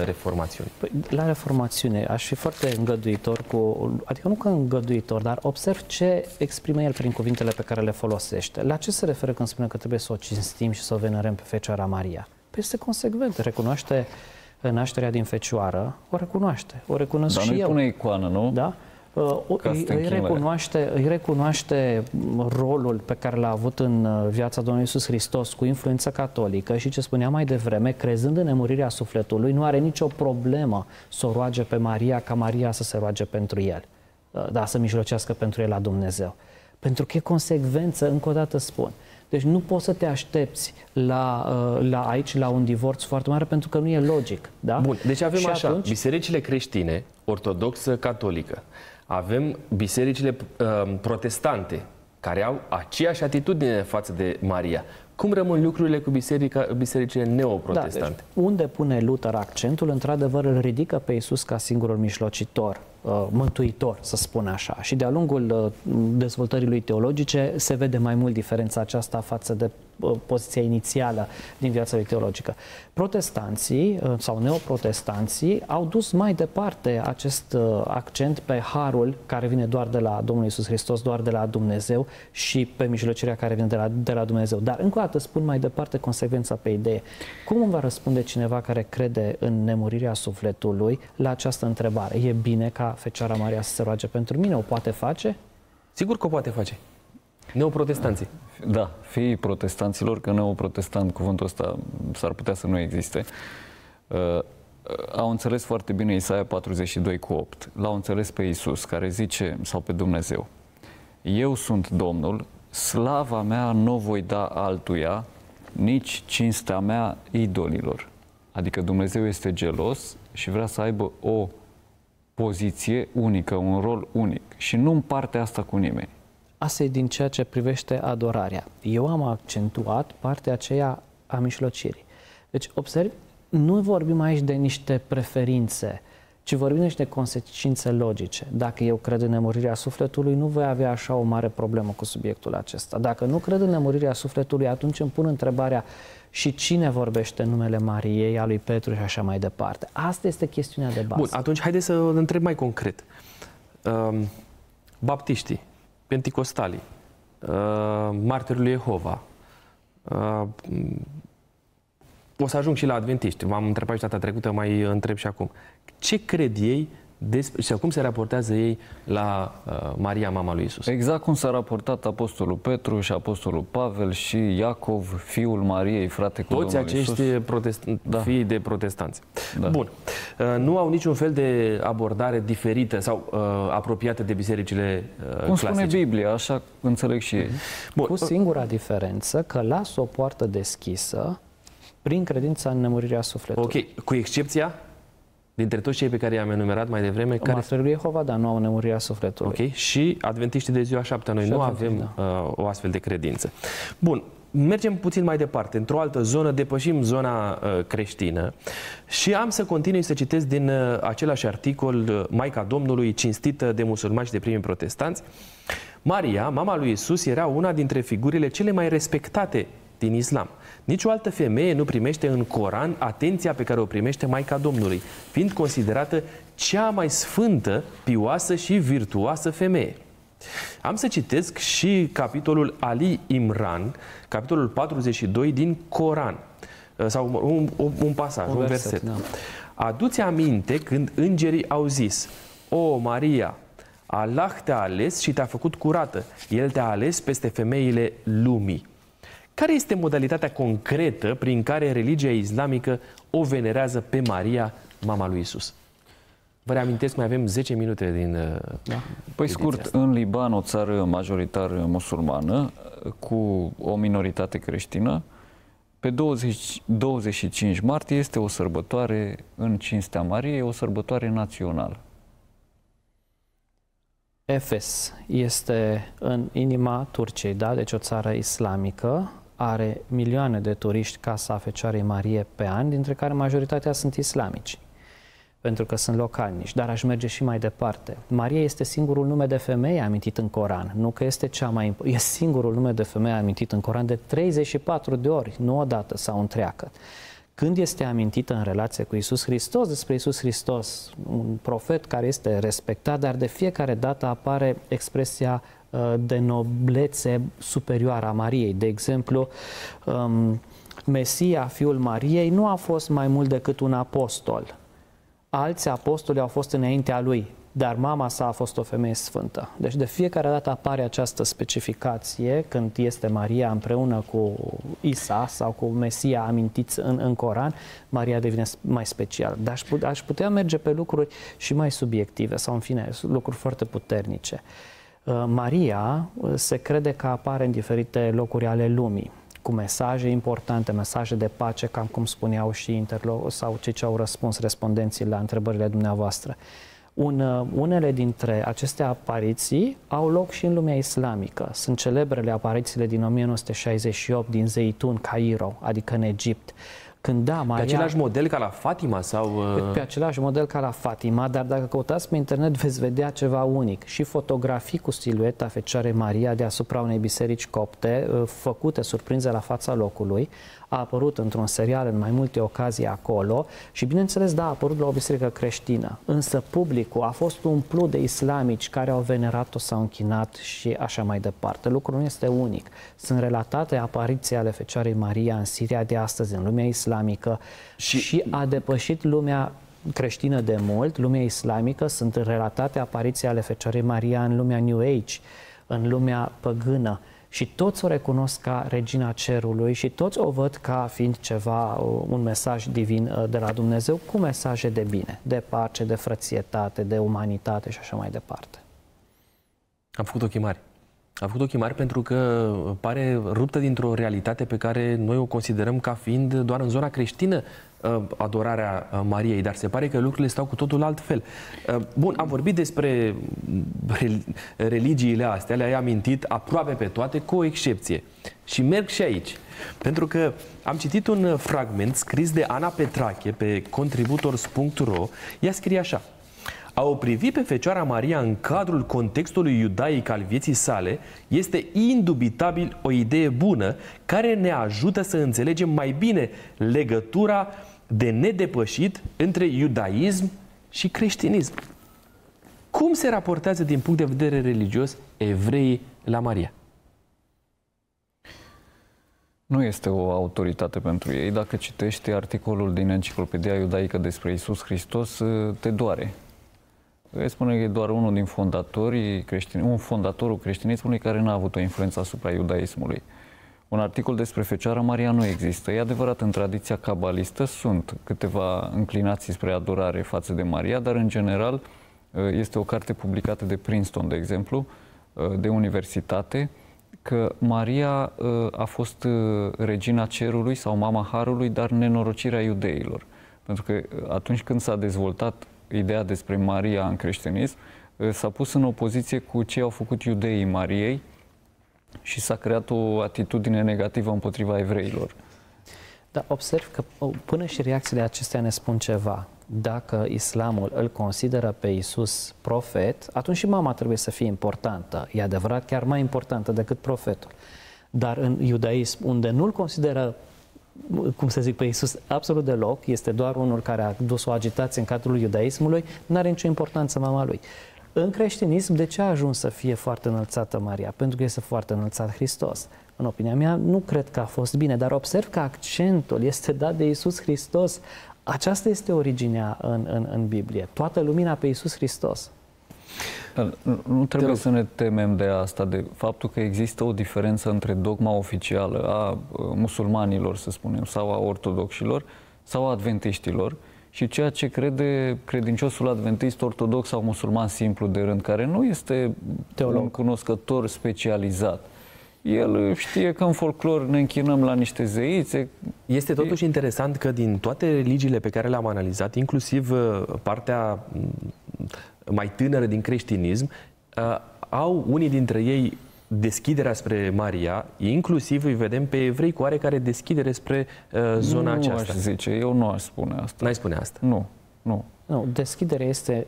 reformațiune. Păi, la reformațiune aș fi foarte îngăduitor cu... Adică nu că îngăduitor, dar observ ce exprimă el prin cuvintele pe care le folosește. La ce se referă când spune că trebuie să o cinstim și să o venerăm pe Fecioara Maria? Păi este consecvent, recunoaște nașterea din fecioară, o recunoaște, o recunosc și eu. Dar nu pune icoană, nu? Da? Îi recunoaște rolul pe care l-a avut în viața Domnului Iisus Hristos, cu influență catolică, și ce spunea mai devreme, crezând în nemurirea sufletului, nu are nicio problemă să o roage pe Maria, ca Maria să se roage pentru el, da, să mijlocească pentru el la Dumnezeu. Pentru că e consecvență, încă o dată spun. Deci nu poți să te aștepți la un divorț foarte mare, pentru că nu e logic. Da? Bun, deci avem bisericile creștine, ortodoxă, catolică. Avem bisericile protestante, care au aceeași atitudine față de Maria. Cum rămân lucrurile cu bisericile neoprotestante? Da, deci unde pune Luther accentul, într-adevăr îl ridică pe Iisus ca singurul mijlocitor mântuitor, să spun așa. Și de-a lungul dezvoltării lui teologice se vede mai mult diferența aceasta față de poziția inițială din viața lui teologică. Protestanții sau neoprotestanții au dus mai departe acest accent pe harul care vine doar de la Domnul Iisus Hristos, doar de la Dumnezeu, și pe mijlocirea care vine de la Dumnezeu. Dar încă o dată spun mai departe consecvența pe idee. Cum va răspunde cineva care crede în nemurirea sufletului la această întrebare? E bine ca Fecioara Maria să se roage pentru mine? O poate face? Sigur că o poate face. Neoprotestanții. Da, fiii protestanților, că neoprotestant, cuvântul ăsta s-ar putea să nu existe, au înțeles foarte bine Isaia 42:8. L-au înțeles pe Iisus, care zice, sau pe Dumnezeu: eu sunt Domnul, slava mea nu voi da altuia, nici cinstea mea idolilor. Adică Dumnezeu este gelos și vrea să aibă o poziție unică, un rol unic și nu împarte asta cu nimeni. Asta e din ceea ce privește adorarea. Eu am accentuat partea aceea a mijlocirii. Deci, observi, nu vorbim aici de niște preferințe, ci vorbim de niște consecințe logice. Dacă eu cred în nemurirea sufletului, nu voi avea așa o mare problemă cu subiectul acesta. Dacă nu cred în nemurirea sufletului, atunci îmi pun întrebarea: și cine vorbește în numele Mariei, a lui Petru și așa mai departe? Asta este chestiunea de bază. Bun, atunci haideți să îl întreb mai concret. Baptiștii, penticostalii, martirii lui Jehova, o să ajung și la adventiști, v-am întrebat și data trecută, mai întreb și acum. Ce cred ei despre, și cum se raportează ei la Maria, mama lui Iisus? Exact cum s-a raportat Apostolul Petru și Apostolul Pavel și Iacov, fiul Mariei, frate cu Domnul Iisus. Toți acești fii de protestanți. Da. Bun. Nu au niciun fel de abordare diferită sau apropiată de bisericile clasice. Cum spune Biblia, așa înțeleg și ei. Bun. Cu singura diferență că lasă o poartă deschisă prin credința în nemurirea sufletului. Ok. Cu excepția dintre toți cei pe care i-am enumerat mai devreme, martirii lui Jehova, dar nu au nemurirea sufletului. Ok. Și adventiștii de ziua șaptea, noi nu avem o astfel de credință. Bun, mergem puțin mai departe, într-o altă zonă, depășim zona creștină și am să continui să citesc din același articol, Maica Domnului, cinstită de musulmani și de primii protestanți. Maria, mama lui Isus, era una dintre figurile cele mai respectate din islam. Nici o altă femeie nu primește în Coran atenția pe care o primește Maica Domnului, fiind considerată cea mai sfântă, pioasă și virtuoasă femeie. Am să citesc și capitolul Ali Imran, capitolul 42 din Coran, sau un pasaj, un verset. Da. Adu-ți aminte când îngerii au zis: o, Maria, Allah te-a ales și te-a făcut curată, El te-a ales peste femeile lumii. Care este modalitatea concretă prin care religia islamică o venerează pe Maria, mama lui Isus? Vă reamintesc, mai avem 10 minute din... Da? Păi scurt, asta. În Liban, o țară majoritar musulmană, cu o minoritate creștină, pe 25 martie este o sărbătoare în cinstea Mariei, o sărbătoare națională. Efes este în inima Turciei, da? Deci o țară islamică. Are milioane de turiști casa Fecioarei Marie pe an, dintre care majoritatea sunt islamici, pentru că sunt localnici. Dar aș merge și mai departe. Maria este singurul nume de femeie amintit în Coran. Nu că este cea mai... E singurul nume de femeie amintit în Coran de 34 de ori, nu odată sau întreagă. Când este amintită în relație cu Iisus Hristos, despre Iisus Hristos, un profet care este respectat, dar de fiecare dată apare expresia de noblețe superioară a Mariei. De exemplu, Mesia, fiul Mariei, nu a fost mai mult decât un apostol. Alți apostoli au fost înaintea lui, dar mama sa a fost o femeie sfântă. Deci de fiecare dată apare această specificație când este Maria împreună cu Isa sau cu Mesia amintiți în Coran, Maria devine mai specială. Dar aș putea merge pe lucruri și mai subiective sau, în fine, lucruri foarte puternice. Maria se crede că apare în diferite locuri ale lumii, cu mesaje importante, mesaje de pace, cam cum spuneau și sau cei ce au răspuns, respondenții la întrebările dumneavoastră. Unele dintre aceste apariții au loc și în lumea islamică. Sunt celebrele aparițiile din 1968 din Zeitun, Cairo, adică în Egipt. Când, da, Maria, pe același model ca la Fatima? Sau, pe același model ca la Fatima, dar dacă căutați pe internet veți vedea ceva unic. Și fotografii cu silueta Fecioarei Maria deasupra unei biserici copte, făcute surprinze la fața locului. A apărut într-un serial în mai multe ocazii acolo și, bineînțeles, da, a apărut la o biserică creștină. Însă publicul a fost umplut de islamici care au venerat-o, s-au închinat și așa mai departe. Lucrul nu este unic. Sunt relatate apariții ale Fecioarei Maria în Siria de astăzi, în lumea islamică, și a depășit lumea creștină de mult, lumea islamică. Sunt relatate apariții ale Fecioarei Maria în lumea New Age, în lumea păgână. Și toți o recunosc ca Regina Cerului și toți o văd ca fiind ceva, un mesaj divin de la Dumnezeu, cu mesaje de bine, de pace, de frățietate, de umanitate și așa mai departe. Am făcut ochii mari. Am făcut ochii mari pentru că pare ruptă dintr-o realitate pe care noi o considerăm ca fiind doar în zona creștină adorarea Mariei, dar se pare că lucrurile stau cu totul altfel. Bun, am vorbit despre religiile astea, le-ai amintit aproape pe toate, cu o excepție. Și merg și aici, pentru că am citit un fragment scris de Ana Petrache pe contributors.ro. Ea scrie așa: a o privi pe Fecioara Maria în cadrul contextului iudaic al vieții sale este indubitabil o idee bună care ne ajută să înțelegem mai bine legătura de nedepășit între iudaism și creștinism. Cum se raportează din punct de vedere religios evreii la Maria? Nu este o autoritate pentru ei. Dacă citești articolul din Enciclopedia Iudaică despre Iisus Hristos, te doare. Îi spune că e doar unul din fondatorii creștini, un fondatorul creștinismului care n-a avut o influență asupra iudaismului. Un articol despre Fecioara Maria nu există. E adevărat, în tradiția cabalistă sunt câteva înclinații spre adorare față de Maria, dar în general este o carte publicată de Princeton, de exemplu, de universitate, că Maria a fost Regina Cerului sau Mama Harului, dar nenorocirea iudeilor. Pentru că atunci când s-a dezvoltat ideea despre Maria în creștinism, s-a pus în opoziție cu ce au făcut iudeii Mariei și s-a creat o atitudine negativă împotriva evreilor. Dar observ că până și reacțiile acestea ne spun ceva. Dacă islamul îl consideră pe Iisus profet, atunci și mama trebuie să fie importantă. E adevărat, chiar mai importantă decât profetul. Dar în iudaism, unde nu-l consideră, cum să zic, pe Iisus absolut deloc, este doar unul care a dus o agitație în cadrul iudaismului, nu are nicio importanță mama lui. În creștinism, de ce a ajuns să fie foarte înălțată Maria? Pentru că este foarte înălțat Hristos. În opinia mea, nu cred că a fost bine, dar observ că accentul este dat de Iisus Hristos. Aceasta este originea în Biblie. Toată lumina pe Iisus Hristos. Dar nu trebuie să ne temem de asta, de faptul că există o diferență între dogma oficială a musulmanilor, să spunem, sau a ortodoxilor sau a adventiștilor și ceea ce crede credinciosul adventist, ortodox sau musulman simplu de rând, care nu este teolog, un cunoscător specializat. El știe că în folclor ne închinăm la niște zeițe. Este totuși interesant că din toate religiile pe care le-am analizat, inclusiv partea mai tânără din creștinism, au unii dintre ei deschiderea spre Maria, inclusiv îi vedem pe evrei cu oarecare deschidere spre zona aceasta. Nu aș zice, eu nu aș spune asta. N-ai spune asta? Nu, nu. Nu, deschiderea este,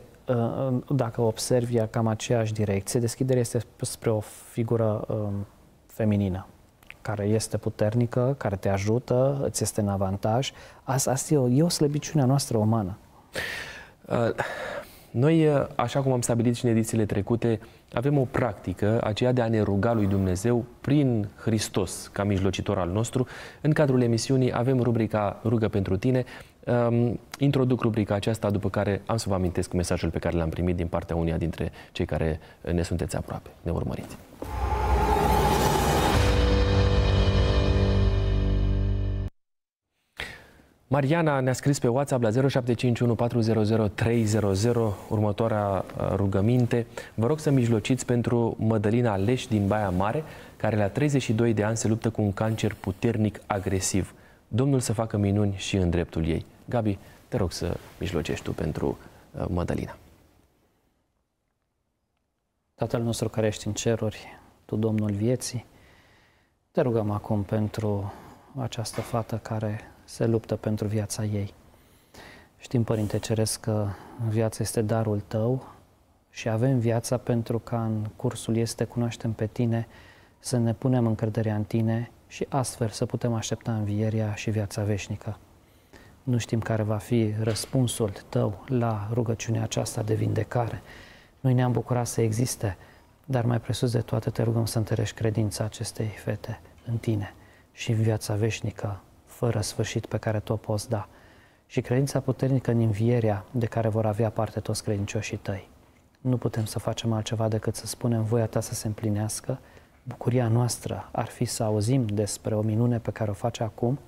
dacă observi, cam aceeași direcție. Deschiderea este spre o figură feminină, care este puternică, care te ajută, îți este în avantaj. Asta e o slăbiciune a noastră umană. Noi, așa cum am stabilit și în edițiile trecute, avem o practică, aceea de a ne ruga lui Dumnezeu prin Hristos, ca mijlocitor al nostru. În cadrul emisiunii avem rubrica Rugă pentru tine. Introduc rubrica aceasta, după care am să vă amintesc mesajul pe care l-am primit din partea uneia dintre cei care ne sunteți aproape. Ne urmăriți! Mariana ne-a scris pe WhatsApp la 0751400300 următoarea rugăminte. Vă rog să mijlociți pentru Mădălina Leș din Baia Mare, care la 32 de ani se luptă cu un cancer puternic agresiv. Domnul să facă minuni și în dreptul ei. Gabi, te rog să mijlocești tu pentru Mădălina. Tatăl nostru care ești în ceruri, tu Domnul vieții, te rugăm acum pentru această fată care se luptă pentru viața ei. Știm, Părinte Ceresc, că viața este darul Tău și avem viața pentru ca în cursul ei să Te cunoaștem pe Tine, să ne punem încrederea în Tine și astfel să putem aștepta învierea și viața veșnică. Nu știm care va fi răspunsul Tău la rugăciunea aceasta de vindecare. Noi ne-am bucurat să existe, dar mai presus de toate Te rugăm să întărești credința acestei fete în Tine și în viața veșnică, fără sfârșit, pe care Tu o poți da. Și credința puternică în învierea de care vor avea parte toți credincioșii Tăi. Nu putem să facem altceva decât să spunem voia Ta să se împlinească. Bucuria noastră ar fi să auzim despre o minune pe care o faci acum,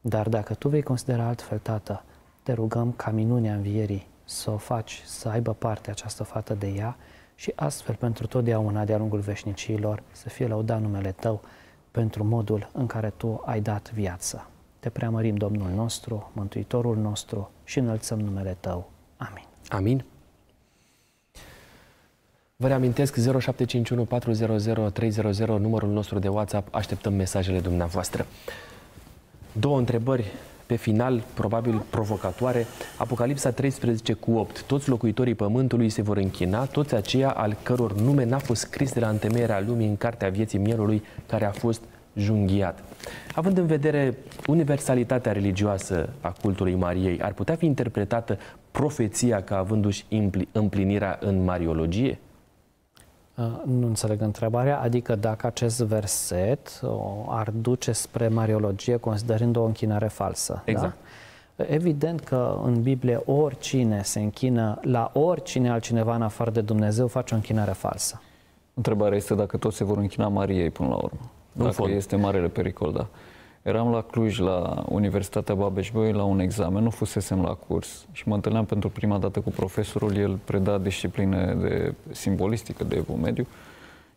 dar dacă Tu vei considera altfel, Tată, Te rugăm ca minunea învierii să o faci, să aibă parte această fată de ea și astfel pentru totdeauna, de-a lungul veșnicilor, să fie lăudat numele Tău pentru modul în care Tu ai dat viață. Te preamărim, Domnul nostru, Mântuitorul nostru, și înălțăm numele Tău. Amin. Amin. Vă reamintesc 0751 400 300, numărul nostru de WhatsApp. Așteptăm mesajele dumneavoastră. Două întrebări pe final, probabil provocatoare. Apocalipsa 13:8. Toți locuitorii pământului se vor închina, toți aceia al căror nume n-a fost scris de la întemeierea lumii în cartea vieții mielului care a fost junghiat. Având în vedere universalitatea religioasă a cultului Mariei, ar putea fi interpretată profeția ca avându-și împlinirea în mariologie? Nu înțeleg întrebarea, adică dacă acest verset ar duce spre mariologie considerând o închinare falsă. Exact. Da? Evident că în Biblie oricine se închină la oricine altcineva în afară de Dumnezeu face o închinare falsă. Întrebarea este dacă toți se vor închina Mariei până la urmă. Dacă este marele pericol, da. Eram la Cluj, la Universitatea Babeș-Bolyai, la un examen, nu fusesem la curs și mă întâlneam pentru prima dată cu profesorul, el preda discipline de simbolistică, de evul mediu,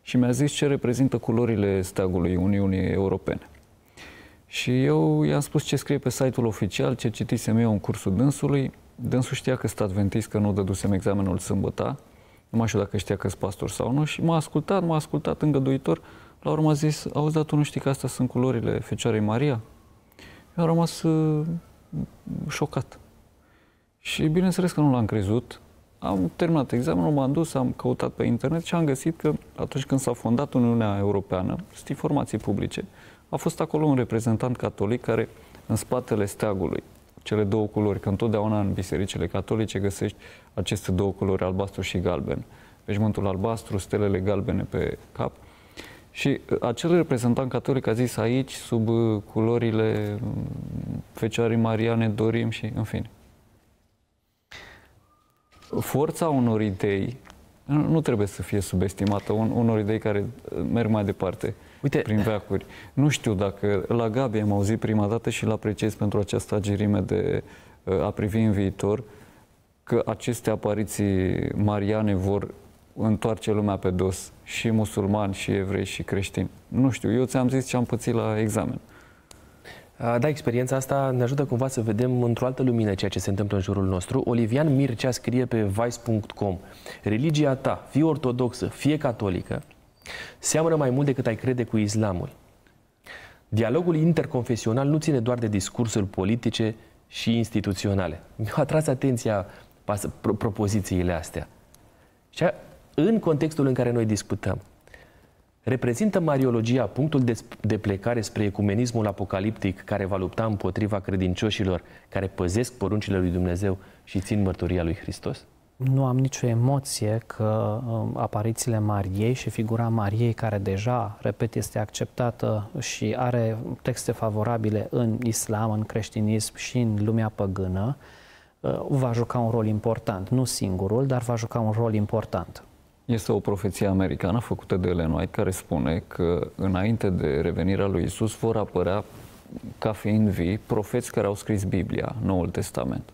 și mi-a zis ce reprezintă culorile steagului Uniunii Europene. Și eu i-am spus ce scrie pe site-ul oficial, ce citisem eu în cursul dânsului. Dânsul știa că sunt adventist, că nu dădusem examenul sâmbăta, nu mai știu dacă știa că sunt pastor sau nu, și m-a ascultat îngăduitor. La urmă a zis, auzi, dar tu nu știi că astea sunt culorile Fecioarei Maria? Eu am rămas șocat. Și bineînțeles că nu l-am crezut. Am terminat examenul, m-am dus, am căutat pe internet și am găsit că atunci când s-a fondat Uniunea Europeană, sunt formații publice, a fost acolo un reprezentant catolic care, în spatele steagului, cele două culori, că întotdeauna în bisericile catolice găsești aceste două culori, albastru și galben. Veșmântul albastru, stelele galbene pe cap. Și acel reprezentant catolic a zis aici, sub culorile Fecioarei Maria ne dorim și, în fine. Forța unor idei nu trebuie să fie subestimată, unor idei care merg mai departe. Uite, prin veacuri. Nu știu dacă la Gabi am auzit prima dată și îl apreciez pentru această agirime de a privi în viitor, că aceste apariții mariane vor întoarce lumea pe dos, și musulmani, și evrei, și creștini. Nu știu, eu ți-am zis ce am pățit la examen. Da, experiența asta ne ajută cumva să vedem într-o altă lumină ceea ce se întâmplă în jurul nostru. Olivian Mircea scrie pe vice.com: religia ta, fie ortodoxă, fie catolică, seamănă mai mult decât ai crede cu islamul. Dialogul interconfesional nu ține doar de discursuri politice și instituționale. Mi-a atras atenția propozițiile astea. Și în contextul în care noi discutăm, reprezintă mariologia punctul de plecare spre ecumenismul apocaliptic care va lupta împotriva credincioșilor care păzesc poruncile lui Dumnezeu și țin mărturia lui Hristos? Nu am nicio emoție că aparițiile Mariei și figura Mariei, care deja, repet, este acceptată și are texte favorabile în islam, în creștinism și în lumea păgână, va juca un rol important. Nu singurul, dar va juca un rol important. Este o profeție americană făcută de Ellen White care spune că înainte de revenirea lui Isus vor apărea, ca fiind vii, profeți care au scris Biblia, Noul Testament.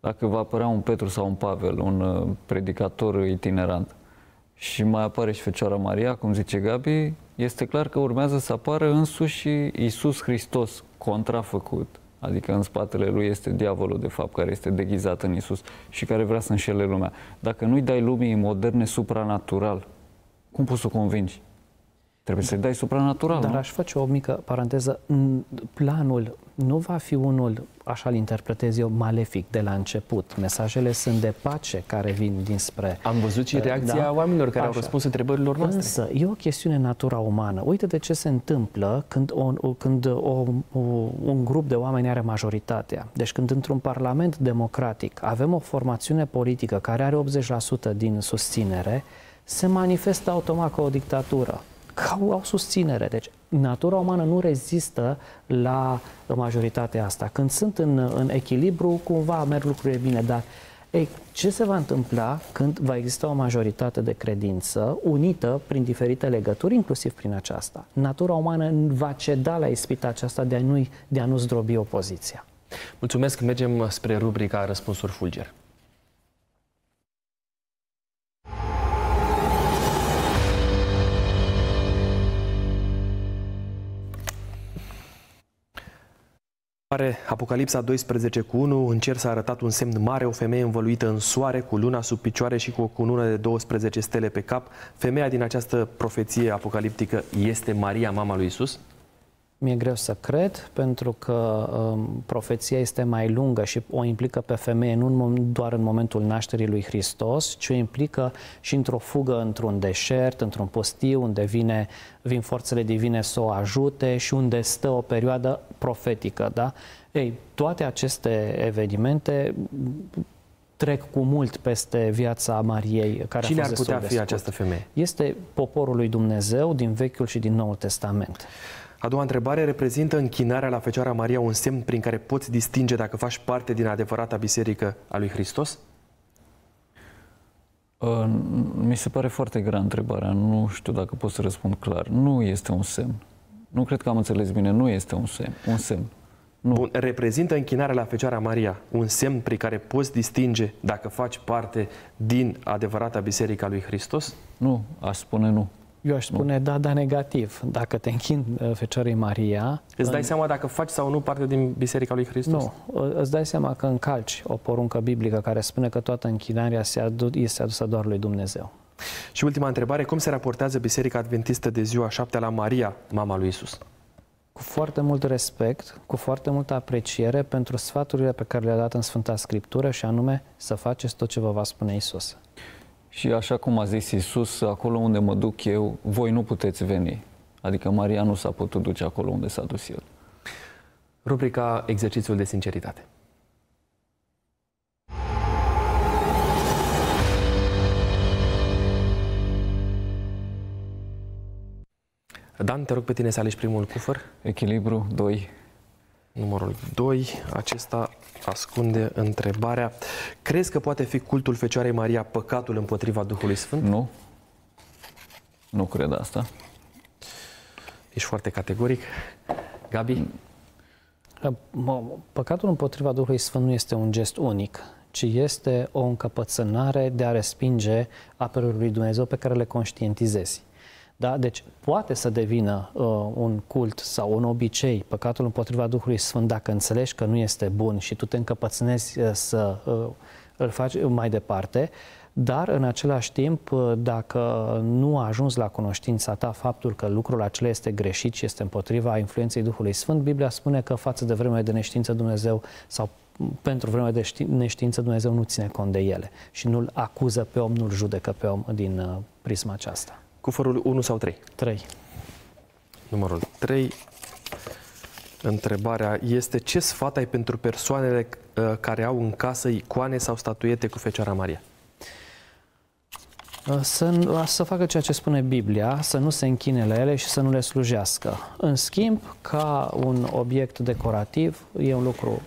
Dacă va apărea un Petru sau un Pavel, un predicator itinerant, și mai apare și Fecioara Maria, cum zice Gabi, este clar că urmează să apară însuși Isus Hristos contrafăcut. Adică în spatele lui este diavolul, de fapt, care este deghizat în Isus și care vrea să înșele lumea. Dacă nu-i dai lumii moderne supranatural, cum poți să o convingi? Trebuie să-i dai supranatural. Dar aș face o mică paranteză. Planul nu va fi unul, așa-l interpretez eu, malefic de la început. Mesajele sunt de pace care vin dinspre... Am văzut și reacția oamenilor care au răspuns întrebărilor noastre. Însă e o chestiune natura umană. Uite de ce se întâmplă când, un grup de oameni are majoritatea. Deci când într-un parlament democratic avem o formațiune politică care are 80% din susținere, se manifestă automat ca o dictatură. Că au susținere. Deci natura umană nu rezistă la majoritatea asta. Când sunt în echilibru, cumva merg lucrurile bine. Dar ei, ce se va întâmpla când va exista o majoritate de credință unită prin diferite legături, inclusiv prin aceasta? Natura umană va ceda la ispita aceasta de a nu zdrobi opoziția. Mulțumesc. Mergem spre rubrica Răspunsuri Fulger. Apocalipsa 12:1, în cer s-a arătat un semn mare, o femeie învăluită în soare, cu luna sub picioare și cu o cunună de 12 stele pe cap. Femeia din această profeție apocaliptică este Maria, mama lui Isus? Mi-e greu să cred, pentru că profeția este mai lungă și o implică pe femeie nu doar în momentul nașterii lui Hristos, ci o implică și într-o fugă într-un deșert, într-un pustiu, unde vin forțele divine să o ajute și unde stă o perioadă profetică. Da? Ei, toate aceste evenimente trec cu mult peste viața Mariei, care cine a fost destul de scurt. Cine ar putea fi această femeie? Este poporul lui Dumnezeu din Vechiul și din Noul Testament. A doua întrebare: reprezintă închinarea la Fecioara Maria un semn prin care poți distinge dacă faci parte din adevărata biserică a lui Hristos? Mi se pare foarte grea întrebarea. Nu știu dacă pot să răspund clar. Nu este un semn. Nu cred că am înțeles bine. Nu este un semn. Un semn. Nu. Bun. Reprezintă închinarea la Fecioara Maria un semn prin care poți distinge dacă faci parte din adevărata biserică a lui Hristos? Nu. Aș spune nu. Eu aș spune da, dar negativ. Dacă te închin Fecioarei Maria... Îți dai seama dacă faci sau nu parte din Biserica lui Hristos? Nu. Îți dai seama că încalci o poruncă biblică care spune că toată închinarea este adusă doar lui Dumnezeu. Și ultima întrebare: cum se raportează Biserica Adventistă de Ziua Șaptea la Maria, mama lui Isus? Cu foarte mult respect, cu foarte multă apreciere pentru sfaturile pe care le-a dat în Sfânta Scriptură, și anume să faceți tot ce vă va spune Isus. Și așa cum a zis Iisus, acolo unde mă duc eu, voi nu puteți veni. Adică Maria nu s-a putut duce acolo unde s-a dus el. Rubrica Exercițiul de sinceritate. Dan, te rog pe tine să alegi primul cufăr. Echilibru 2. Numărul 2, acesta ascunde întrebarea: crezi că poate fi cultul Fecioarei Maria păcatul împotriva Duhului Sfânt? Nu. Nu cred asta. Ești foarte categoric. Gabi? Păcatul împotriva Duhului Sfânt nu este un gest unic, ci este o încăpățânare de a respinge apelul lui Dumnezeu pe care le conștientizezi. Da? Deci poate să devină un cult sau un obicei păcatul împotriva Duhului Sfânt dacă înțelegi că nu este bun și tu te încăpățânezi să îl faci mai departe, dar în același timp, dacă nu ajungi la cunoștința ta faptul că lucrul acela este greșit și este împotriva influenței Duhului Sfânt, Biblia spune că față de vremea de neștiință Dumnezeu, sau pentru vremea de neștiință, Dumnezeu nu ține cont de ele și nu-l acuză pe om, nu-l judecă pe om din prisma aceasta. Cufărul 1 sau 3? 3. Numărul 3. Întrebarea este: ce sfat ai pentru persoanele care au în casă icoane sau statuete cu Fecioara Maria? Să facă ceea ce spune Biblia, să nu se închine la ele și să nu le slujească. În schimb, ca un obiect decorativ, e un lucru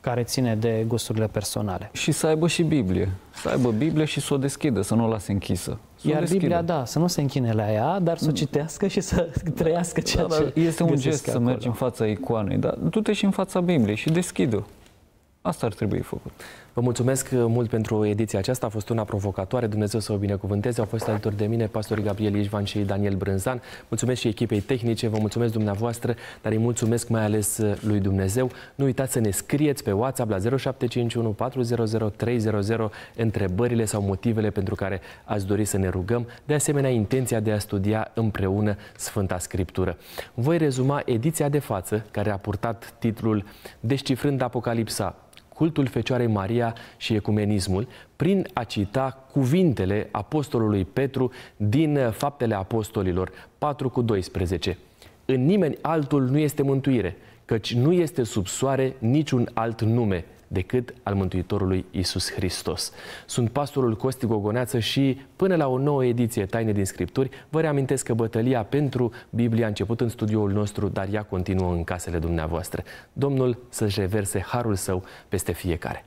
care ține de gusturile personale. Și să aibă și Biblie. Să aibă Biblie și să o deschidă, să nu o lase închisă. Iar Biblia, da, să nu se închine la ea, dar să o citească și să trăiască ceea ce... Este un gest să mergi în fața icoanei, dar du-te și în fața Bibliei și deschide-o. Asta ar trebui făcut. Vă mulțumesc mult pentru ediția aceasta, a fost una provocatoare, Dumnezeu să o binecuvânteze. Au fost alături de mine pastorii Gabriel Ișvan și Daniel Brânzan. Mulțumesc și echipei tehnice, vă mulțumesc dumneavoastră, dar îi mulțumesc mai ales lui Dumnezeu. Nu uitați să ne scrieți pe WhatsApp la 0751 400 300 întrebările sau motivele pentru care ați dori să ne rugăm, de asemenea intenția de a studia împreună Sfânta Scriptură. Voi rezuma ediția de față, care a purtat titlul Descifrând Apocalipsa, cultul Fecioarei Maria și ecumenismul, prin a cita cuvintele apostolului Petru din Faptele Apostolilor 4:12. În nimeni altul nu este mântuire, căci nu este sub soare niciun alt nume decât al Mântuitorului Iisus Hristos. Sunt pastorul Costi Gogoneață și până la o nouă ediție Taine din Scripturi, vă reamintesc că bătălia pentru Biblia a început în studioul nostru, dar ea continuă în casele dumneavoastră. Domnul să-și reverse harul său peste fiecare.